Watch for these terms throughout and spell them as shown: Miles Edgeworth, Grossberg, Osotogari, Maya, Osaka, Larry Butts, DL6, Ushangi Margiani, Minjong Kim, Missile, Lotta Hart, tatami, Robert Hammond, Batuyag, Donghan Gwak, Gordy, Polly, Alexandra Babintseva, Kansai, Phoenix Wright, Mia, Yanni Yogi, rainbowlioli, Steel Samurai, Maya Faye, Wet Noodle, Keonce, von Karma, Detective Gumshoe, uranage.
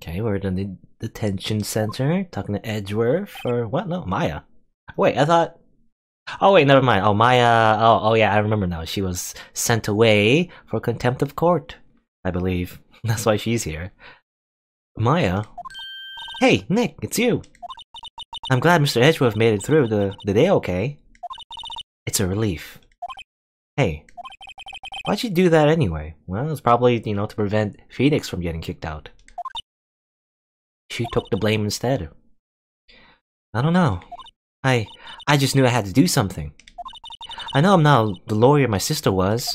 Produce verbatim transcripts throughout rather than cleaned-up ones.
Okay, we're in the detention center, talking to Edgeworth, or what? No, Maya. Wait, I thought... Oh wait, never mind. Oh, Maya... Oh, oh yeah, I remember now. She was sent away for contempt of court, I believe. That's why she's here. Maya? Hey, Nick, it's you! I'm glad Mister Edgeworth made it through the, the day okay. It's a relief. Hey, why'd you do that anyway? Well, it's probably, you know, to prevent Phoenix from getting kicked out. She took the blame instead. I don't know. I I just knew I had to do something. I know I'm not the lawyer my sister was.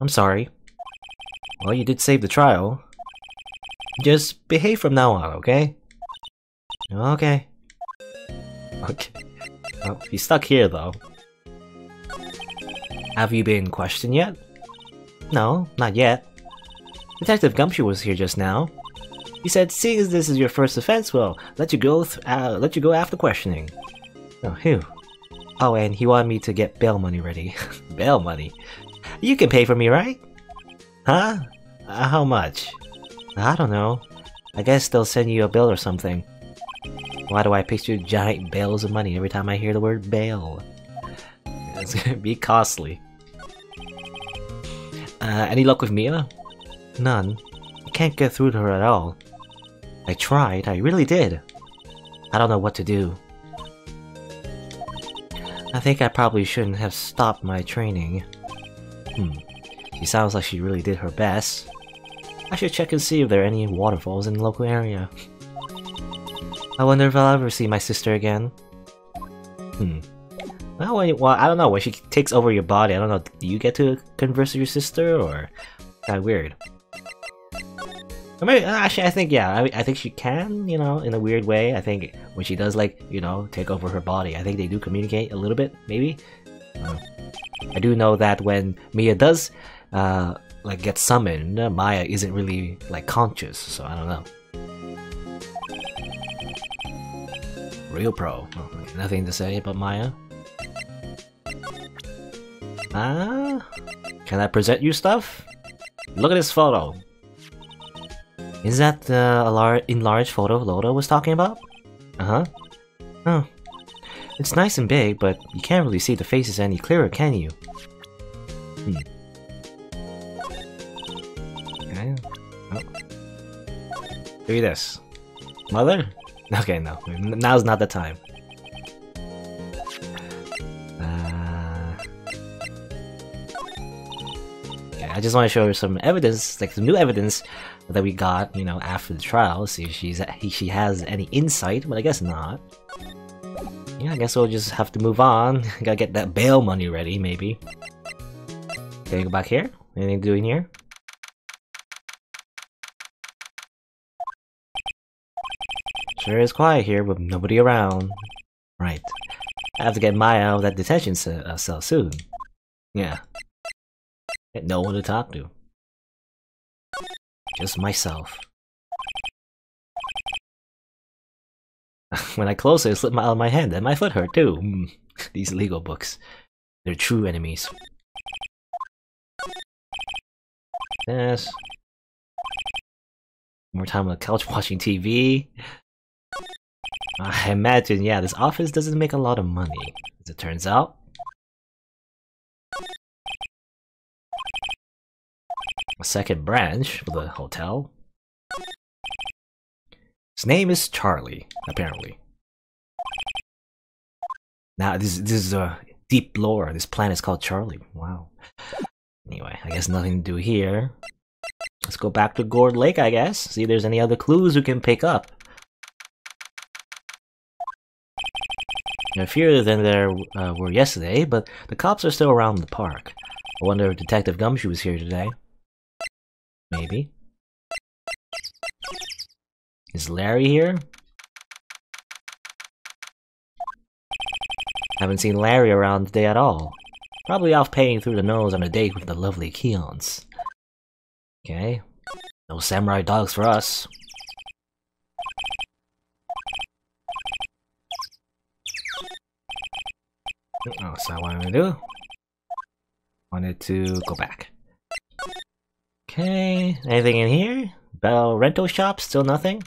I'm sorry. Well, you did save the trial. Just behave from now on, okay? Okay. Okay. Oh, he's stuck here though. Have you been questioned yet? No, not yet. Detective Gumshoe was here just now. He said, seeing as this is your first offense, well, let you go th uh, let you go after questioning. Oh, phew. Oh, and he wanted me to get bail money ready. Bail money? You can pay for me, right? Huh? Uh, how much? I don't know. I guess they'll send you a bill or something. Why do I picture giant bales of money every time I hear the word bail? It's gonna be costly. Uh, any luck with Mia? None. I can't get through to her at all. I tried, I really did. I don't know what to do. I think I probably shouldn't have stopped my training. Hmm. She sounds like she really did her best. I should check and see if there are any waterfalls in the local area. I wonder if I'll ever see my sister again. Hmm. Well, well, I don't know. When she takes over your body, I don't know. Do you get to converse with your sister, or kind of weird? I mean, actually, I think yeah. I, I think she can. You know, in a weird way. I think when she does, like, you know, take over her body, I think they do communicate a little bit, maybe. Uh, I do know that when Mia does, uh, like, get summoned, Maya isn't really like conscious. So I don't know. Real pro. Oh, nothing to say about Maya. Ah, uh, can I present you stuff? Look at this photo. Is that the enlarged photo Lotta was talking about? Uh huh. Oh, it's nice and big, but you can't really see the faces any clearer, can you? Hmm. Okay. Oh. Give me this, mother. Okay, no. Now's not the time. Uh, okay, I just want to show her some evidence, like some new evidence that we got, you know, after the trial. See if she's if she has any insight, but I guess not. Yeah, I guess we'll just have to move on. Gotta get that bail money ready, maybe. Can you go back here? Anything to do in here? Sure is quiet here with nobody around. Right. I have to get Maya out of that detention cell soon. Yeah. Get no one to talk to. Just myself. When I close it, it slipped out of my hand and my foot hurt too. Mm. These legal books. They're true enemies. Yes. More time on the couch watching T V. I imagine, yeah, this office doesn't make a lot of money, as it turns out. A second branch for the hotel. His name is Charlie, apparently. Now, this, this is a deep lore. This planet is called Charlie. Wow. Anyway, I guess nothing to do here. Let's go back to Gourd Lake, I guess. See if there's any other clues we can pick up. They're fewer than there uh, were yesterday, but the cops are still around the park. I wonder if Detective Gumshoe was here today. Maybe. Is Larry here? Haven't seen Larry around today at all. Probably off paying through the nose on a date with the lovely Keonce. Okay. No samurai dogs for us. Oh, so what I'm gonna do? Wanted to go back. Okay, anything in here? Bell rental shop, still nothing?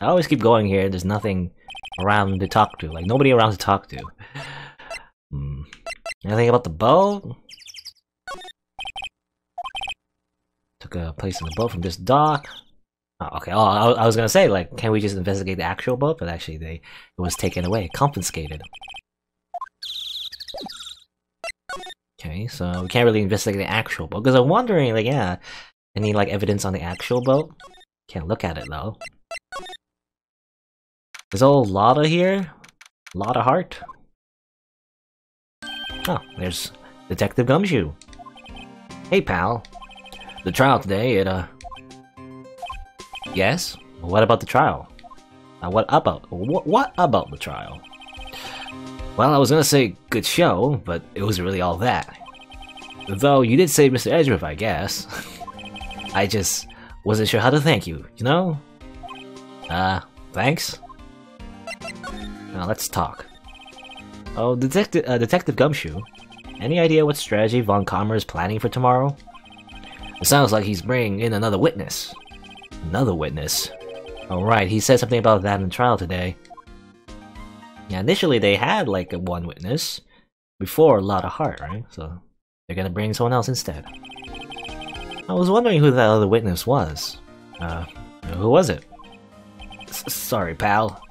I always keep going here and there's nothing around to talk to. Like, nobody around to talk to. Hmm. Anything about the boat? Took a place on the boat from this dock. Oh, okay, oh, I, I was gonna say, like, can we just investigate the actual boat? But actually, they it was taken away, confiscated. Okay, so we can't really investigate the actual boat, because I'm wondering, like, yeah, any, like, evidence on the actual boat? Can't look at it, though. There's old Lotta here? Lotta Hart? Oh, there's Detective Gumshoe. Hey, pal. The trial today, it, uh... yes? Well, what about the trial? Uh, what about... What, what about the trial? Well, I was gonna say good show, but it wasn't really all that. Though, you did save Mister Edgeworth, I guess. I just wasn't sure how to thank you, you know? Uh, thanks? Now, let's talk. Oh, Detective uh, Detective Gumshoe, any idea what strategy von Karma is planning for tomorrow? It sounds like he's bringing in another witness. Another witness? Alright, he said something about that in trial today. Yeah, initially they had like one witness before Lotta Hart, right? So they're gonna bring someone else instead. I was wondering who that other witness was. Uh, who was it? S sorry, pal.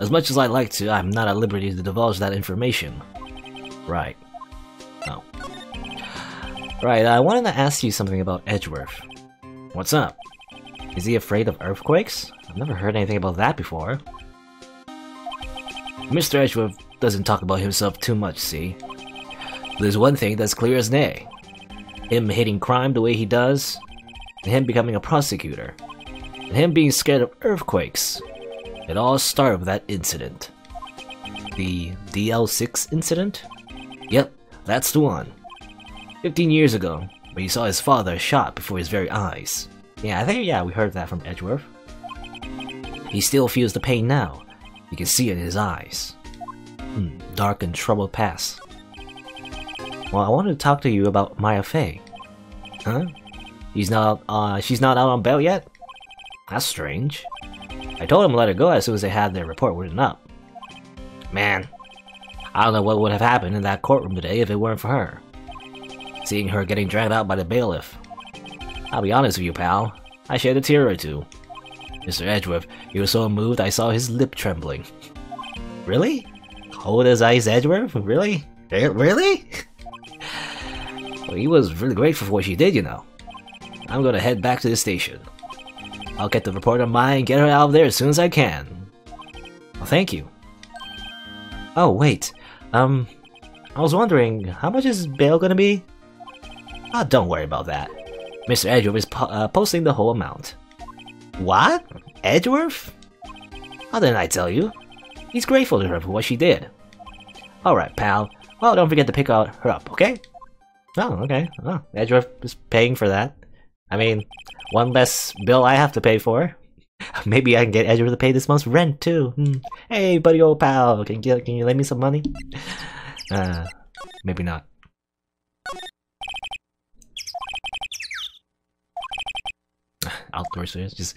As much as I'd like to, I'm not at liberty to divulge that information. Right. No. Right, I wanted to ask you something about Edgeworth. What's up? Is he afraid of earthquakes? I've never heard anything about that before. Mister Edgeworth doesn't talk about himself too much, see? There's one thing that's clear as day. Him hating crime the way he does, and him becoming a prosecutor, and him being scared of earthquakes. It all started with that incident. The D L six incident? Yep, that's the one. Fifteen years ago, when he saw his father shot before his very eyes. Yeah, I think, yeah, we heard that from Edgeworth. He still feels the pain now. You can see it in his eyes. Hmm, dark and troubled past. Well, I wanted to talk to you about Maya Faye. Huh? He's not, uh, she's not out on bail yet? That's strange. I told him to let her go as soon as they had their report written up. Man, I don't know what would have happened in that courtroom today if it weren't for her. Seeing her getting dragged out by the bailiff. I'll be honest with you, pal. I shed a tear or two. Mister Edgeworth, he was so moved I saw his lip trembling. Really? Cold as ice, Edgeworth? Really? Really? Well, he was really grateful for what she did, you know. I'm gonna head back to the station. I'll get the report on Maya and get her out of there as soon as I can. Well, thank you. Oh, wait. Um, I was wondering, how much is bail gonna be? Ah, oh, don't worry about that. Mister Edgeworth is po uh, posting the whole amount. What? Edgeworth? How didn't I tell you? He's grateful to her for what she did. Alright, pal. Well, don't forget to pick out her up, okay? Oh, okay. Oh, Edgeworth is paying for that. I mean, one less bill I have to pay for. Maybe I can get Edgeworth to pay this month's rent, too. Hmm. Hey, buddy old pal, can you, can you lend me some money? Uh, maybe not. Outdoor series, just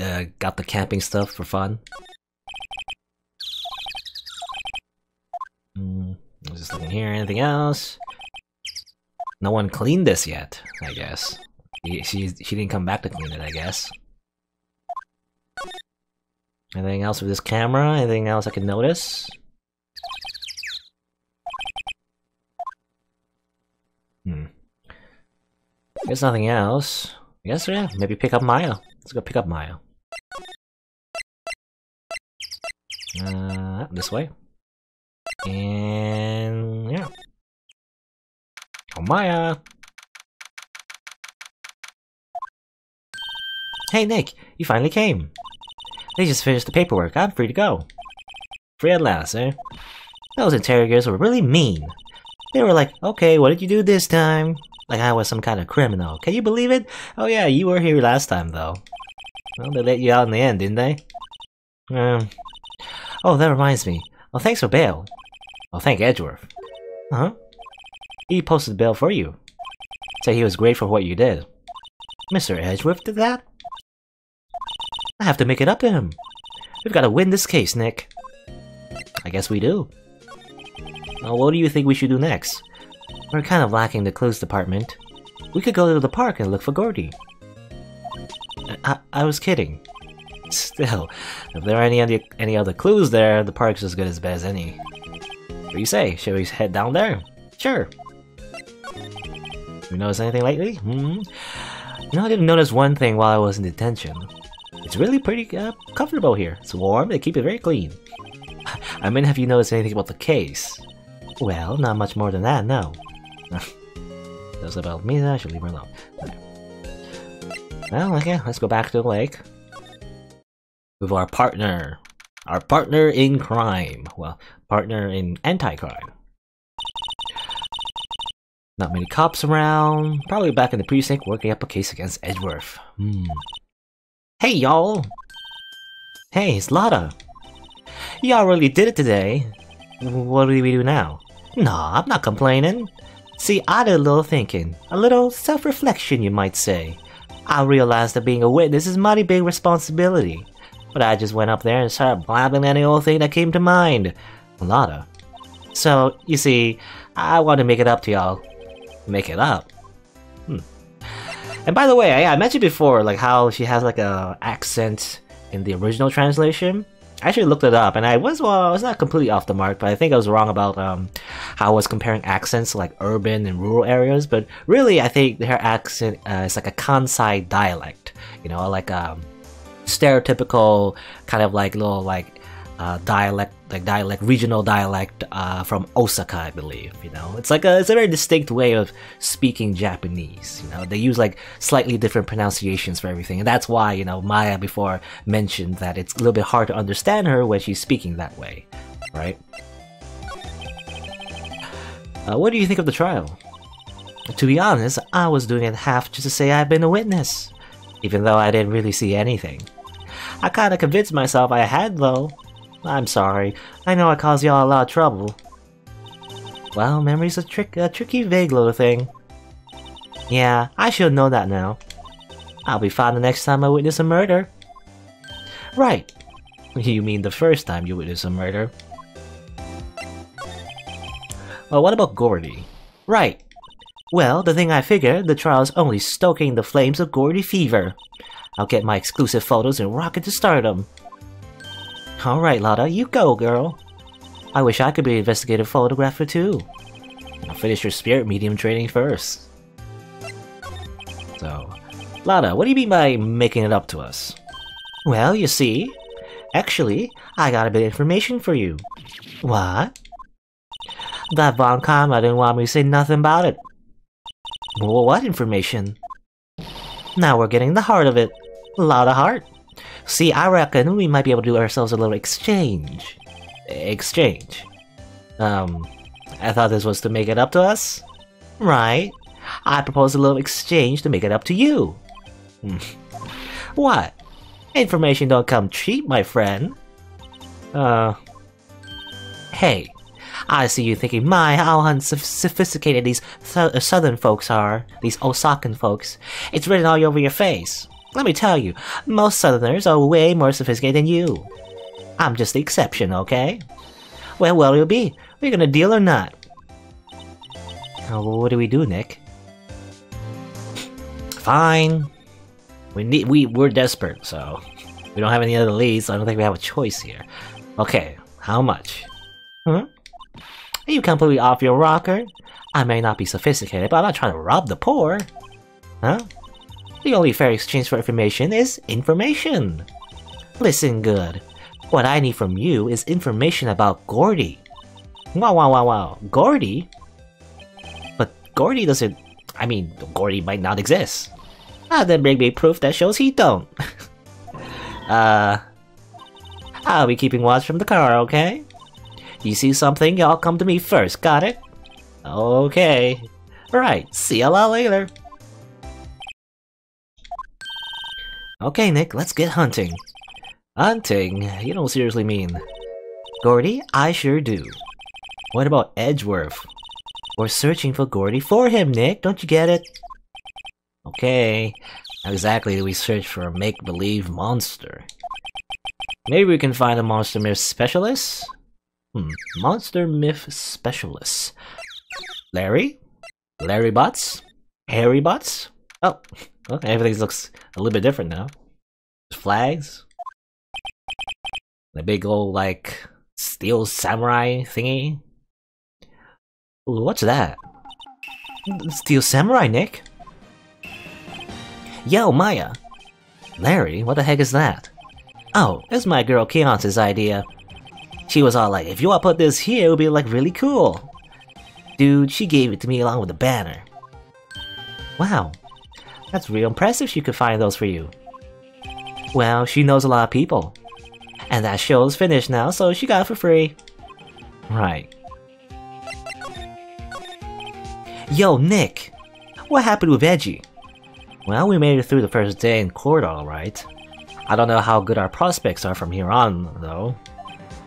uh, got the camping stuff for fun. Mm, I'm just looking here, anything else? No one cleaned this yet, I guess. She, she, she didn't come back to clean it, I guess. Anything else with this camera? Anything else I can notice? Hmm. There's nothing else. Yes, yeah, maybe pick up Maya. Let's go pick up Maya. Uh, this way. And... yeah. Oh, Maya! Hey, Nick! You finally came! They just finished the paperwork. I'm free to go. Free at last, eh? Those interrogators were really mean. They were like, okay, what did you do this time? Like I was some kind of criminal. Can you believe it? Oh yeah, you were here last time though. Well, they let you out in the end, didn't they? Um. Oh, that reminds me. Well, thanks for bail. Well, thank Edgeworth. Uh-huh. He posted bail for you. Said he was grateful for what you did. Mister Edgeworth did that? I have to make it up to him. We've got to win this case, Nick. I guess we do. Now, what do you think we should do next? We're kind of lacking the clothes department. We could go to the park and look for Gordy. I, I, I was kidding. Still, if there are any other, any other clues there, the park's as good as bad as any. What do you say? Shall we head down there? Sure. You notice anything lately? Hmm? You know, I didn't notice one thing while I was in detention. It's really pretty uh, comfortable here. It's warm, they keep it very clean. I mean, have you noticed anything about the case? Well, not much more than that, no. That's about me, I should leave her alone. Okay. Well, okay, let's go back to the lake. With our partner. Our partner in crime. Well, partner in anti-crime. Not many cops around. Probably back in the precinct working up a case against Edgeworth. Hmm. Hey, y'all! Hey, it's Lotta! Y'all really did it today. What do we do now? Nah, I'm not complaining. See, I did a little thinking. A little self-reflection, you might say. I realized that being a witness is a mighty big responsibility. But I just went up there and started blabbing any old thing that came to mind. Lotta. So, you see, I want to make it up to y'all. Make it up. Hmm. And by the way, I, I mentioned before like how she has like a accent in the original translation. I actually looked it up, and I was well, I was not completely off the mark, but I think I was wrong about um how I was comparing accents to, like, urban and rural areas. But really, I think her accent uh, is like a Kansai dialect, you know, like um stereotypical kind of like little like uh, dialect, like dialect, regional dialect uh, from Osaka, I believe. You know, it's like a it's a very distinct way of speaking Japanese. You know, they use like slightly different pronunciations for everything, and that's why, you know, Maya before mentioned that it's a little bit hard to understand her when she's speaking that way, right? Uh, what do you think of the trial? To be honest, I was doing it half just to say I've been a witness, even though I didn't really see anything. I kind of convinced myself I had, though. I'm sorry. I know I caused y'all a lot of trouble. Well, memory's a trick, a tricky, vague little thing. Yeah, I should know that now. I'll be fine the next time I witness a murder. Right. You mean the first time you witness a murder? Well, what about Gordy? Right. Well, the thing I figured, the trial's only stoking the flames of Gordy fever. I'll get my exclusive photos and rocket to stardom. Alright, Lotta, you go, girl. I wish I could be an investigative photographer, too. I'll finish your spirit medium training first. So, Lotta, what do you mean by making it up to us? Well, you see, actually, I got a bit of information for you. What? That von Karma didn't want me to say nothing about it. Well, what information? Now we're getting the heart of it. Lotta Hart. See, I reckon we might be able to do ourselves a little exchange. Exchange. Um, I thought this was to make it up to us? Right. I propose a little exchange to make it up to you. What? Information don't come cheap, my friend. Uh... Hey, I see you thinking, my, how unsophisticated these th southern folks are. These Osakan folks. It's written all over your face. Let me tell you, most Southerners are way more sophisticated than you. I'm just the exception, okay? Well, what'll it be? We're gonna deal or not? Oh, well, what do we do, Nick? Fine. We need. We we're desperate, so we don't have any other leads. So I don't think we have a choice here. Okay, how much? Hmm? Are you completely off your rocker? I may not be sophisticated, but I'm not trying to rob the poor, huh? The only fair exchange for information is information. Listen good. What I need from you is information about Gordy. Wow, wow, wow, wow. Gordy? But Gordy doesn't... I mean, Gordy might not exist. Ah, then bring me proof that shows he don't. uh... I'll be keeping watch from the car, okay? You see something, y'all come to me first, got it? Okay. Alright, see y'all later. Okay, Nick, let's get hunting. Hunting? You don't seriously mean. Gordy? I sure do. What about Edgeworth? We're searching for Gordy for him, Nick. Don't you get it? Okay. exactly do we search for a make-believe monster? Maybe we can find a monster myth specialist? Hmm, monster myth specialist. Larry? Larry Butts? Harry Butts? Oh, okay, everything looks a little bit different now. Flags. The big old, like, Steel Samurai thingy. Ooh, what's that? Steel Samurai, Nick? Yo, Maya! Larry, what the heck is that? Oh, it's my girl Keonce's idea. She was all like, if you all put this here, it would be, like, really cool. Dude, she gave it to me along with the banner. Wow. That's real impressive she could find those for you. Well, she knows a lot of people. And that show's finished now, so she got it for free. Right. Yo, Nick! What happened with Veggie? Well, we made it through the first day in court alright. I don't know how good our prospects are from here on, though.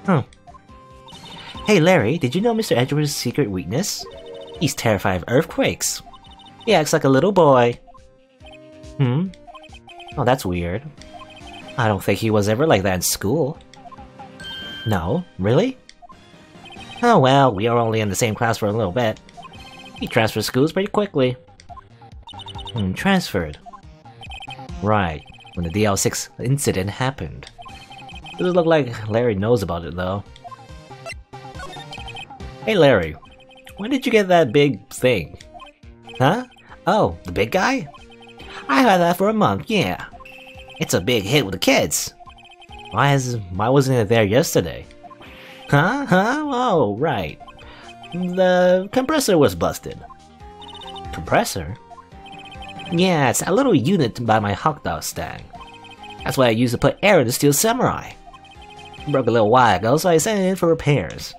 Hmm. Hey Larry, did you know Mister Edgeworth's secret weakness? He's terrified of earthquakes. He acts like a little boy. Hmm? Oh, that's weird. I don't think he was ever like that in school. No? Really? Oh well, we are only in the same class for a little bit. He transferred schools pretty quickly. Hmm, transferred. Right, when the D L six incident happened. Doesn't look like Larry knows about it though. Hey Larry, when did you get that big thing? Huh? Oh, the big guy? I had that for a month, yeah. It's a big hit with the kids. Why is why wasn't it there yesterday? Huh? Huh? Oh, right. The compressor was busted. Compressor? Yeah, it's a little unit by my hot dog stand. That's what I used to put air in the Steel Samurai. Broke a little while ago, so I sent it in for repairs.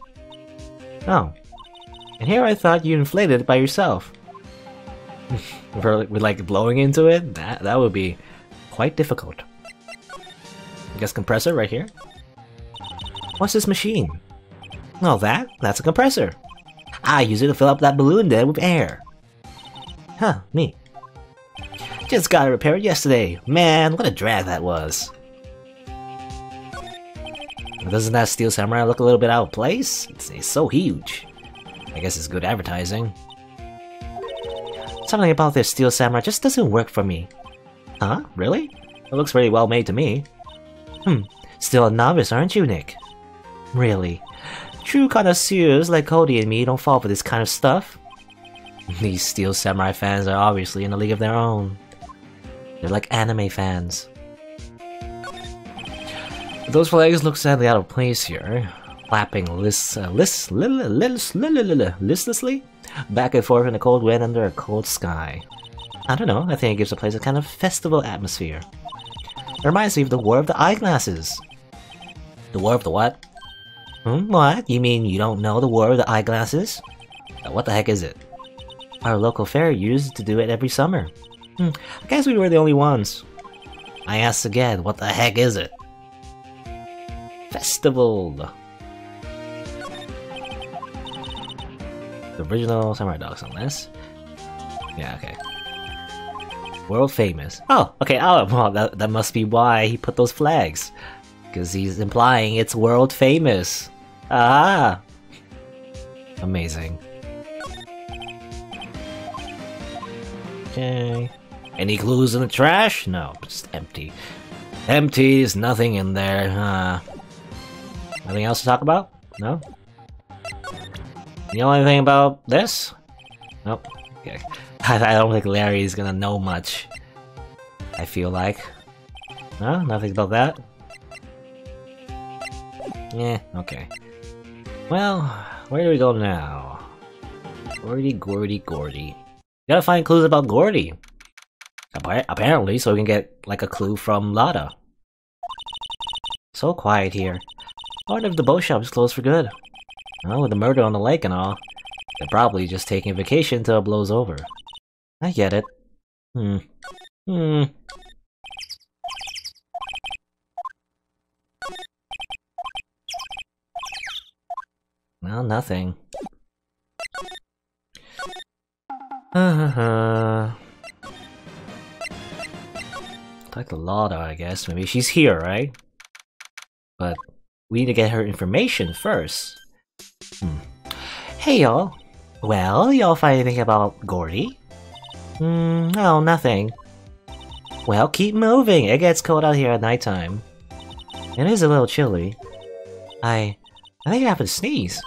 Oh. And here I thought you inflated it by yourself. With like blowing into it? That that would be quite difficult. I guess compressor right here. What's this machine? Oh, that? That's a compressor. I use it to fill up that balloon then with air. Huh, neat. Just got it repaired yesterday. Man, what a drag that was. Doesn't that Steel Samurai look a little bit out of place? It's, it's so huge. I guess it's good advertising. Something about this Steel Samurai just doesn't work for me. Huh? Really? It looks pretty well made to me. Hmm. Still a novice, aren't you, Nick? Really? True connoisseurs like Cody and me don't fall for this kind of stuff. These Steel Samurai fans are obviously in a league of their own. They're like anime fans. Those flags look sadly out of place here. Flapping list, uh, list, li li list, li li li listlessly back and forth in the cold wind under a cold sky. I don't know, I think it gives the place a kind of festival atmosphere. It reminds me of the War of the Eyeglasses. The War of the what? Hmm, what? You mean you don't know the War of the Eyeglasses? Uh, what the heck is it? Our local fair used to do it every summer. Hmm, I guess we were the only ones. I asked again, what the heck is it? Festival! The original Samurai Dogs on this. Yeah, okay. World famous. Oh, okay. Oh, well, that, that must be why he put those flags. Because he's implying it's world famous. Ah! Amazing. Okay. Any clues in the trash? No, just empty. Empty, there's nothing in there. Huh. Anything else to talk about? No? You know anything about this? Nope. Okay. I don't think Larry's gonna know much. I feel like. No, nothing about that. Yeah, okay. Well, where do we go now? Gordy, Gordy, Gordy. Gotta find clues about Gordy. Apparently, so we can get like a clue from Lotta. So quiet here. I wonder if the bow shop is closed for good. Well, with the murder on the lake and all, they're probably just taking a vacation until it blows over. I get it. Hmm. Hmm. Well, nothing. Uh-huh. Talk to Lotta, I guess. Maybe she's here, right? But we need to get her information first. Hmm. Hey, y'all. Well, y'all find anything about Gordy? Hmm, no, nothing. Well, keep moving. It gets cold out here at nighttime. It is a little chilly. I... I think I have to sneeze.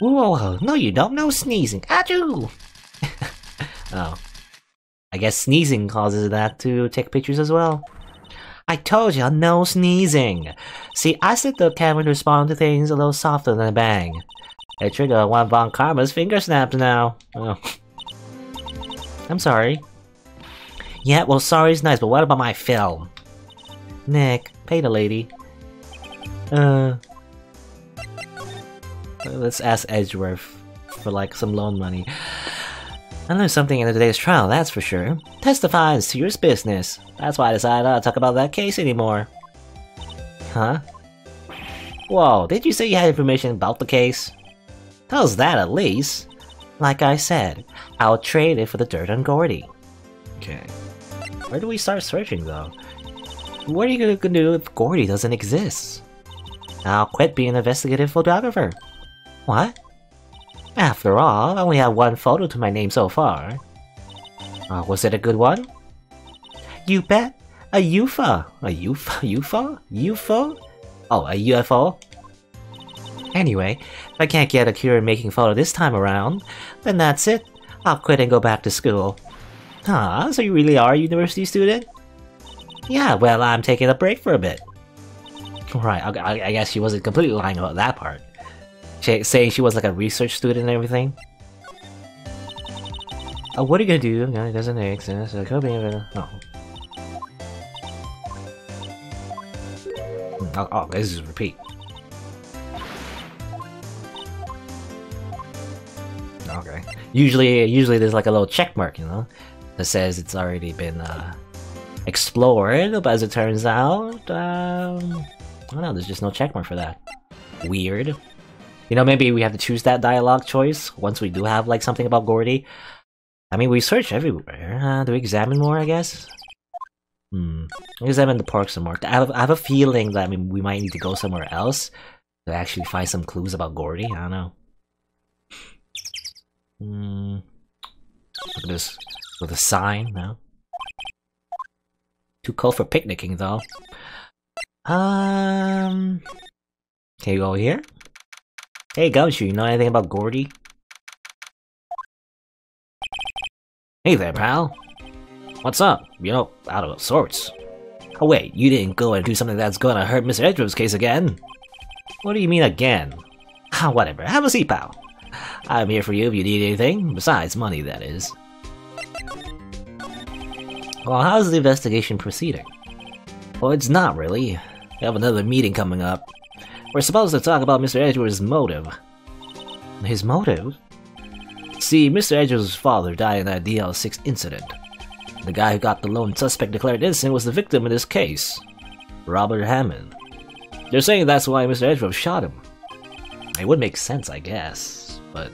Whoa, whoa, no you don't. No sneezing. Achoo! Oh. I guess sneezing causes that to take pictures as well. I told you, no sneezing! See, I said the camera to respond to things a little softer than a bang. It triggered one von Karma's finger snaps now. Oh. I'm sorry. Yeah, well sorry's nice, but what about my film? Nick, pay the lady. Uh... Let's ask Edgeworth for like some loan money. I learned something in today's trial, that's for sure. Testify is serious business. That's why I decided not to talk about that case anymore. Huh? Whoa, did you say you had information about the case? Tell us that at least. Like I said, I'll trade it for the dirt on Gordy. Okay. Where do we start searching though? What are you gonna do if Gordy doesn't exist? I'll quit being an investigative photographer. What? After all, I only have one photo to my name so far. Uh, was it a good one? You bet! A U F O! A U F O? U F O? U F O? Oh, a U F O? Anyway, if I can't get a career-making photo this time around, then that's it. I'll quit and go back to school. Huh, so you really are a university student? Yeah, well, I'm taking a break for a bit. Right, I, I guess she wasn't completely lying about that part. She, saying she was like a research student and everything. Uh, what are you gonna do? No, it doesn't exist. It could be a... Oh. Oh, oh, let's just repeat. Okay. Usually, usually there's like a little check mark, you know, that says it's already been uh, explored. But as it turns out, um, I don't know. There's just no check mark for that. Weird. You know, maybe we have to choose that dialogue choice once we do have, like, something about Gordy. I mean, we search everywhere. Uh, do we examine more, I guess? Hmm. We examine the park some more. I have, I have a feeling that I mean, we might need to go somewhere else to actually find some clues about Gordy. I don't know. Hmm. Look at this. With a sign, no? Too cold for picnicking, though. Um... Can you go here? Hey Gumshoe, you know anything about Gordy? Hey there, pal. What's up? You know, out of sorts. Oh wait, you didn't go and do something that's gonna hurt Mister Edgeworth's case again? What do you mean again? Ah, whatever. Have a seat, pal. I'm here for you if you need anything. Besides money, that is. Well, how's the investigation proceeding? Well, it's not really. We have another meeting coming up. We're supposed to talk about Mister Edgeworth's motive. His motive? See, Mister Edgeworth's father died in that D L six incident. The guy who got the lone suspect declared innocent was the victim in this case. Robert Hammond. They're saying that's why Mister Edgeworth shot him. It would make sense, I guess, but...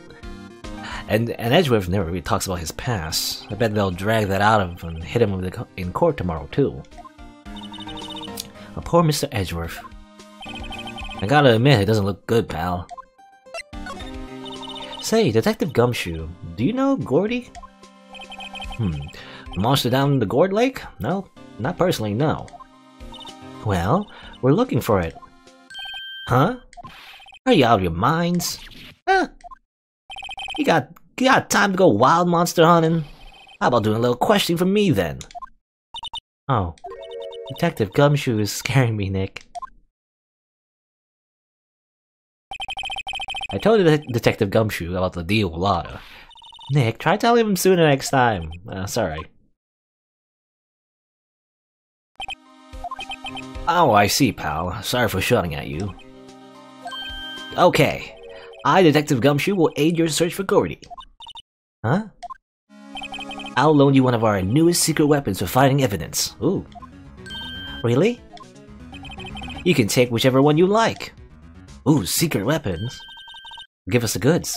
And, and Edgeworth never really talks about his past. I bet they'll drag that out of him and hit him in court tomorrow, too. Oh, poor Mister Edgeworth. I gotta admit, it doesn't look good, pal. Say, Detective Gumshoe, do you know Gordy? Hmm, the monster down in the Gourd Lake? No, not personally, no. Well, we're looking for it. Huh? Are you out of your minds? Huh? You got, you got time to go wild monster hunting? How about doing a little questioning for me, then? Oh, Detective Gumshoe is scaring me, Nick. I told Det Detective Gumshoe about the deal with Lotta. Nick, try telling him sooner next time. Uh, sorry. Oh, I see, pal. Sorry for shouting at you. Okay. I, Detective Gumshoe, will aid your search for Gordy. Huh? I'll loan you one of our newest secret weapons for finding evidence. Ooh. Really? You can take whichever one you like. Ooh, secret weapons? Give us the goods.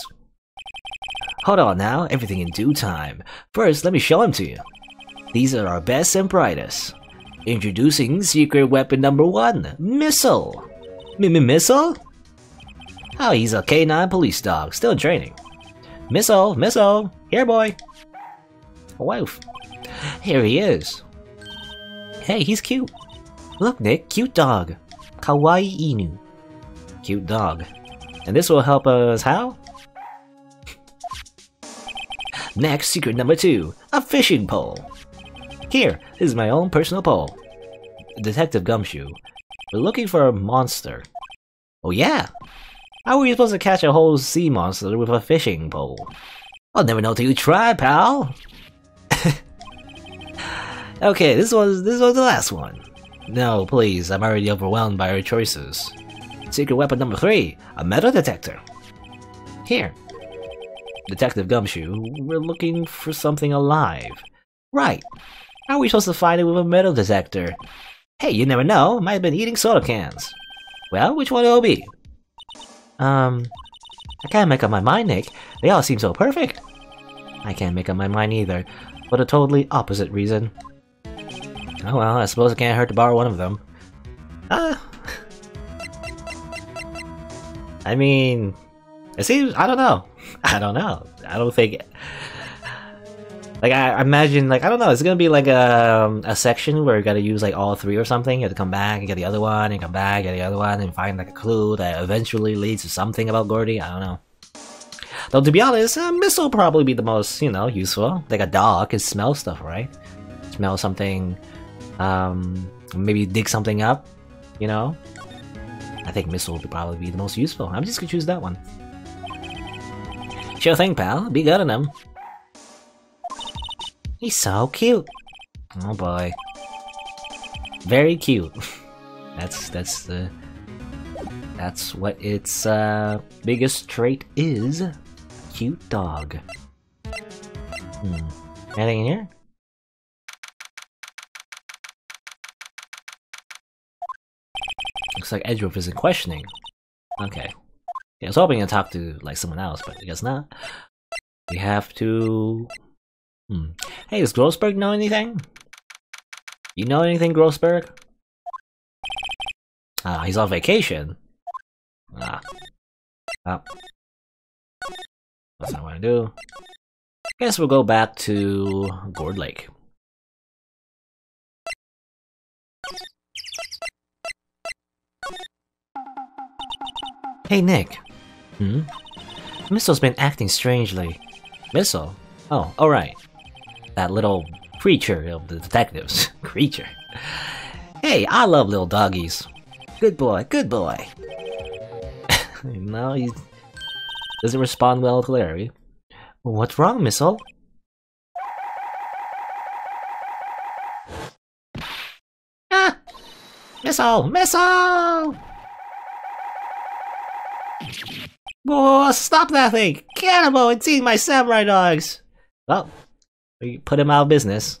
Hold on now, everything in due time. First, let me show them to you. These are our best and brightest. Introducing secret weapon number one, Missile. M-m-missile? Oh, he's a K nine police dog, still in training. Missile, Missile, here boy. Wow, here he is. Hey, he's cute. Look Nick, cute dog. Kawaii inu. Cute dog. And this will help us how? Next, secret number two, a fishing pole. Here, this is my own personal pole. Detective Gumshoe, we're looking for a monster. Oh yeah! How were you supposed to catch a whole sea monster with a fishing pole? I'll never know till you try, pal! Okay, this was, this was the last one. No, please, I'm already overwhelmed by your choices. Secret weapon number three, a metal detector. Here. Detective Gumshoe, we're looking for something alive. Right. How are we supposed to find it with a metal detector? Hey, you never know, might have been eating soda cans. Well, which one will it be? Um, I can't make up my mind, Nick. They all seem so perfect. I can't make up my mind either, for the totally opposite reason. Oh well, I suppose it can't hurt to borrow one of them. Ah. I mean, it seems, I don't know. I don't know. I don't think... It, like, I imagine, like, I don't know, it's gonna be like a, a section where you gotta use, like, all three or something. You have to come back and get the other one, and come back, get the other one, and find, like, a clue that eventually leads to something about Gordy. I don't know. Though, to be honest, a missile will probably be the most, you know, useful. Like, a dog can smell stuff, right? Smell something, um, maybe dig something up, you know? I think missile would probably be the most useful. I'm just gonna choose that one. Sure thing, pal. Be good on him. He's so cute. Oh boy. Very cute. that's that's the that's what its uh, biggest trait is. Cute dog. Hmm. Anything in here? Looks like Edgeworth isn't questioning. Okay. Yeah, I was hoping to talk to like someone else, but I guess not. We have to. Hmm. Hey, does Grossberg know anything? You know anything, Grossberg? Ah, he's on vacation. Ah. Ah. That's not what I do. Guess we'll go back to Gourd Lake. Hey, Nick. Hmm? Missile's been acting strangely. Missile? Oh, alright. That little creature of the detectives. Creature. Hey, I love little doggies. Good boy, good boy. No, he doesn't respond well to Larry. What's wrong, Missile? Ah! Missile! Missile! Whoa, stop that thing! Cannibal, it's eating my samurai dogs! Well, we put him out of business.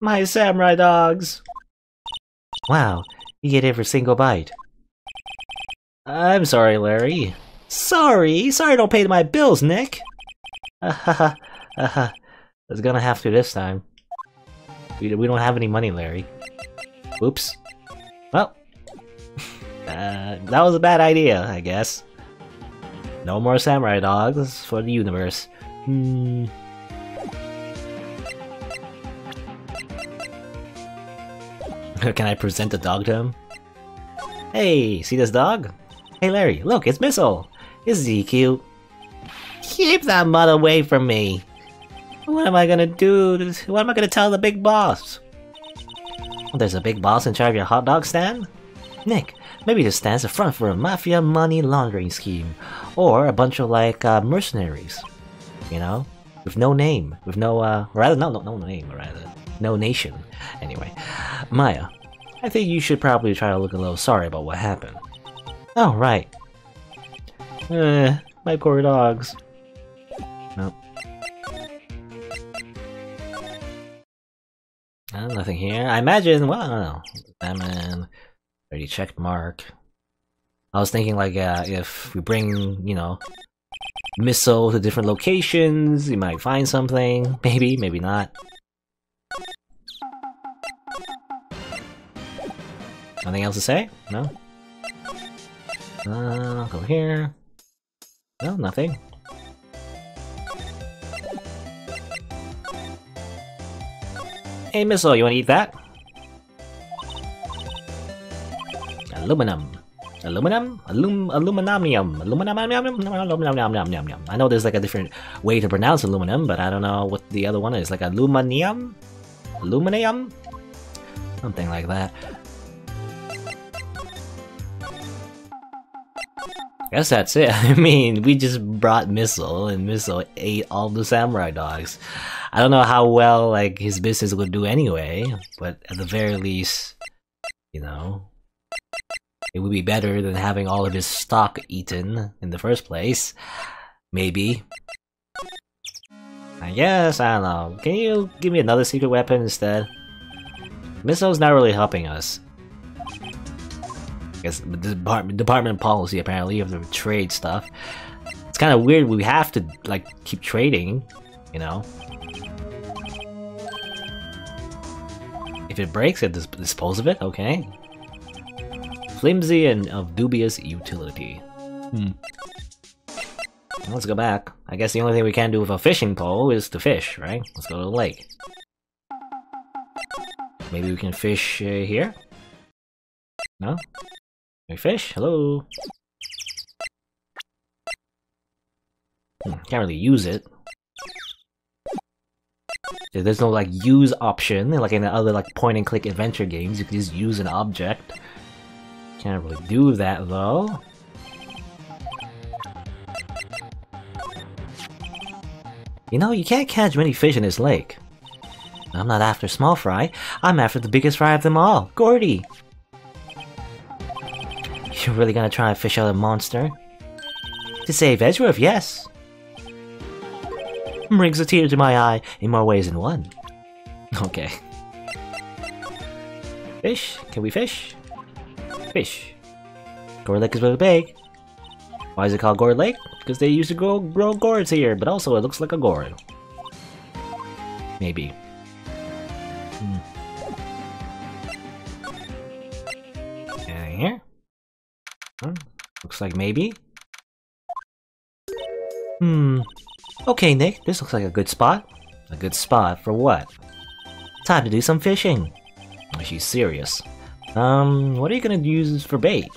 My samurai dogs! Wow, you get every single bite. I'm sorry, Larry. Sorry? Sorry I don't pay my bills, Nick! Ahaha, ahaha. It's gonna have to this time. We, we don't have any money, Larry. Oops. Well. Uh, that was a bad idea, I guess. No more samurai dogs for the universe. Hmm. Can I present the dog to him? Hey, see this dog? Hey Larry, look, it's Missile! Isn't he cute? Keep that mutt away from me! What am I gonna do? What am I gonna tell the big boss? There's a big boss in charge of your hot dog stand? Nick, maybe this stands a front for a mafia money laundering scheme, or a bunch of like uh, mercenaries, you know, with no name, with no uh, rather no no no name, rather no nation. Anyway, Maya, I think you should probably try to look a little sorry about what happened. Oh right, uh, my poor dogs. Nope. Uh, nothing here. I imagine. Well, I don't know. Salmon. Already checked mark. I was thinking like uh, if we bring, you know, Missile to different locations, you might find something. Maybe, maybe not. Nothing else to say? No? Uh, I'll go here. No, nothing. Hey, Missile, you wanna eat that? Aluminum. Aluminum? Alum aluminum. Aluminum. Aluminum. I know there's like a different way to pronounce aluminum, but I don't know what the other one is. Like aluminium? Aluminium? Something like that. I guess that's it. I mean, we just brought Missile, and Missile ate all the samurai dogs. I don't know how well, like, his business would do anyway, but at the very least, you know, it would be better than having all of his stock eaten in the first place. Maybe. I guess, I don't know. Can you give me another secret weapon instead? Missile's not really helping us. Guess the department department policy apparently of the trade stuff. It's kind of weird. We have to like keep trading, you know. If it breaks, it dis dispose of it. Okay. Flimsy and of dubious utility. Hmm. Well, let's go back. I guess the only thing we can do with a fishing pole is to fish, right? Let's go to the lake. Maybe we can fish uh, here. No. Any fish? Hello? Hmm, can't really use it. There's no like use option, like in the other like point and click adventure games, you can just use an object. Can't really do that though. You know, you can't catch many fish in this lake. I'm not after small fry, I'm after the biggest fry of them all, Gordy! You're really gonna try and fish out a monster? To save Edgeworth, yes! Brings a tear to my eye in more ways than one. Okay. Fish? Can we fish? Fish. Gourd Lake is really big. Why is it called Gourd Lake? Because they used to grow, grow gourds here, but also it looks like a gourd. Maybe. Hmm. And here? Hmm. Looks like maybe. Hmm. Okay, Nick, this looks like a good spot. A good spot for what? Time to do some fishing. Oh, she's serious. Um, what are you gonna use for bait?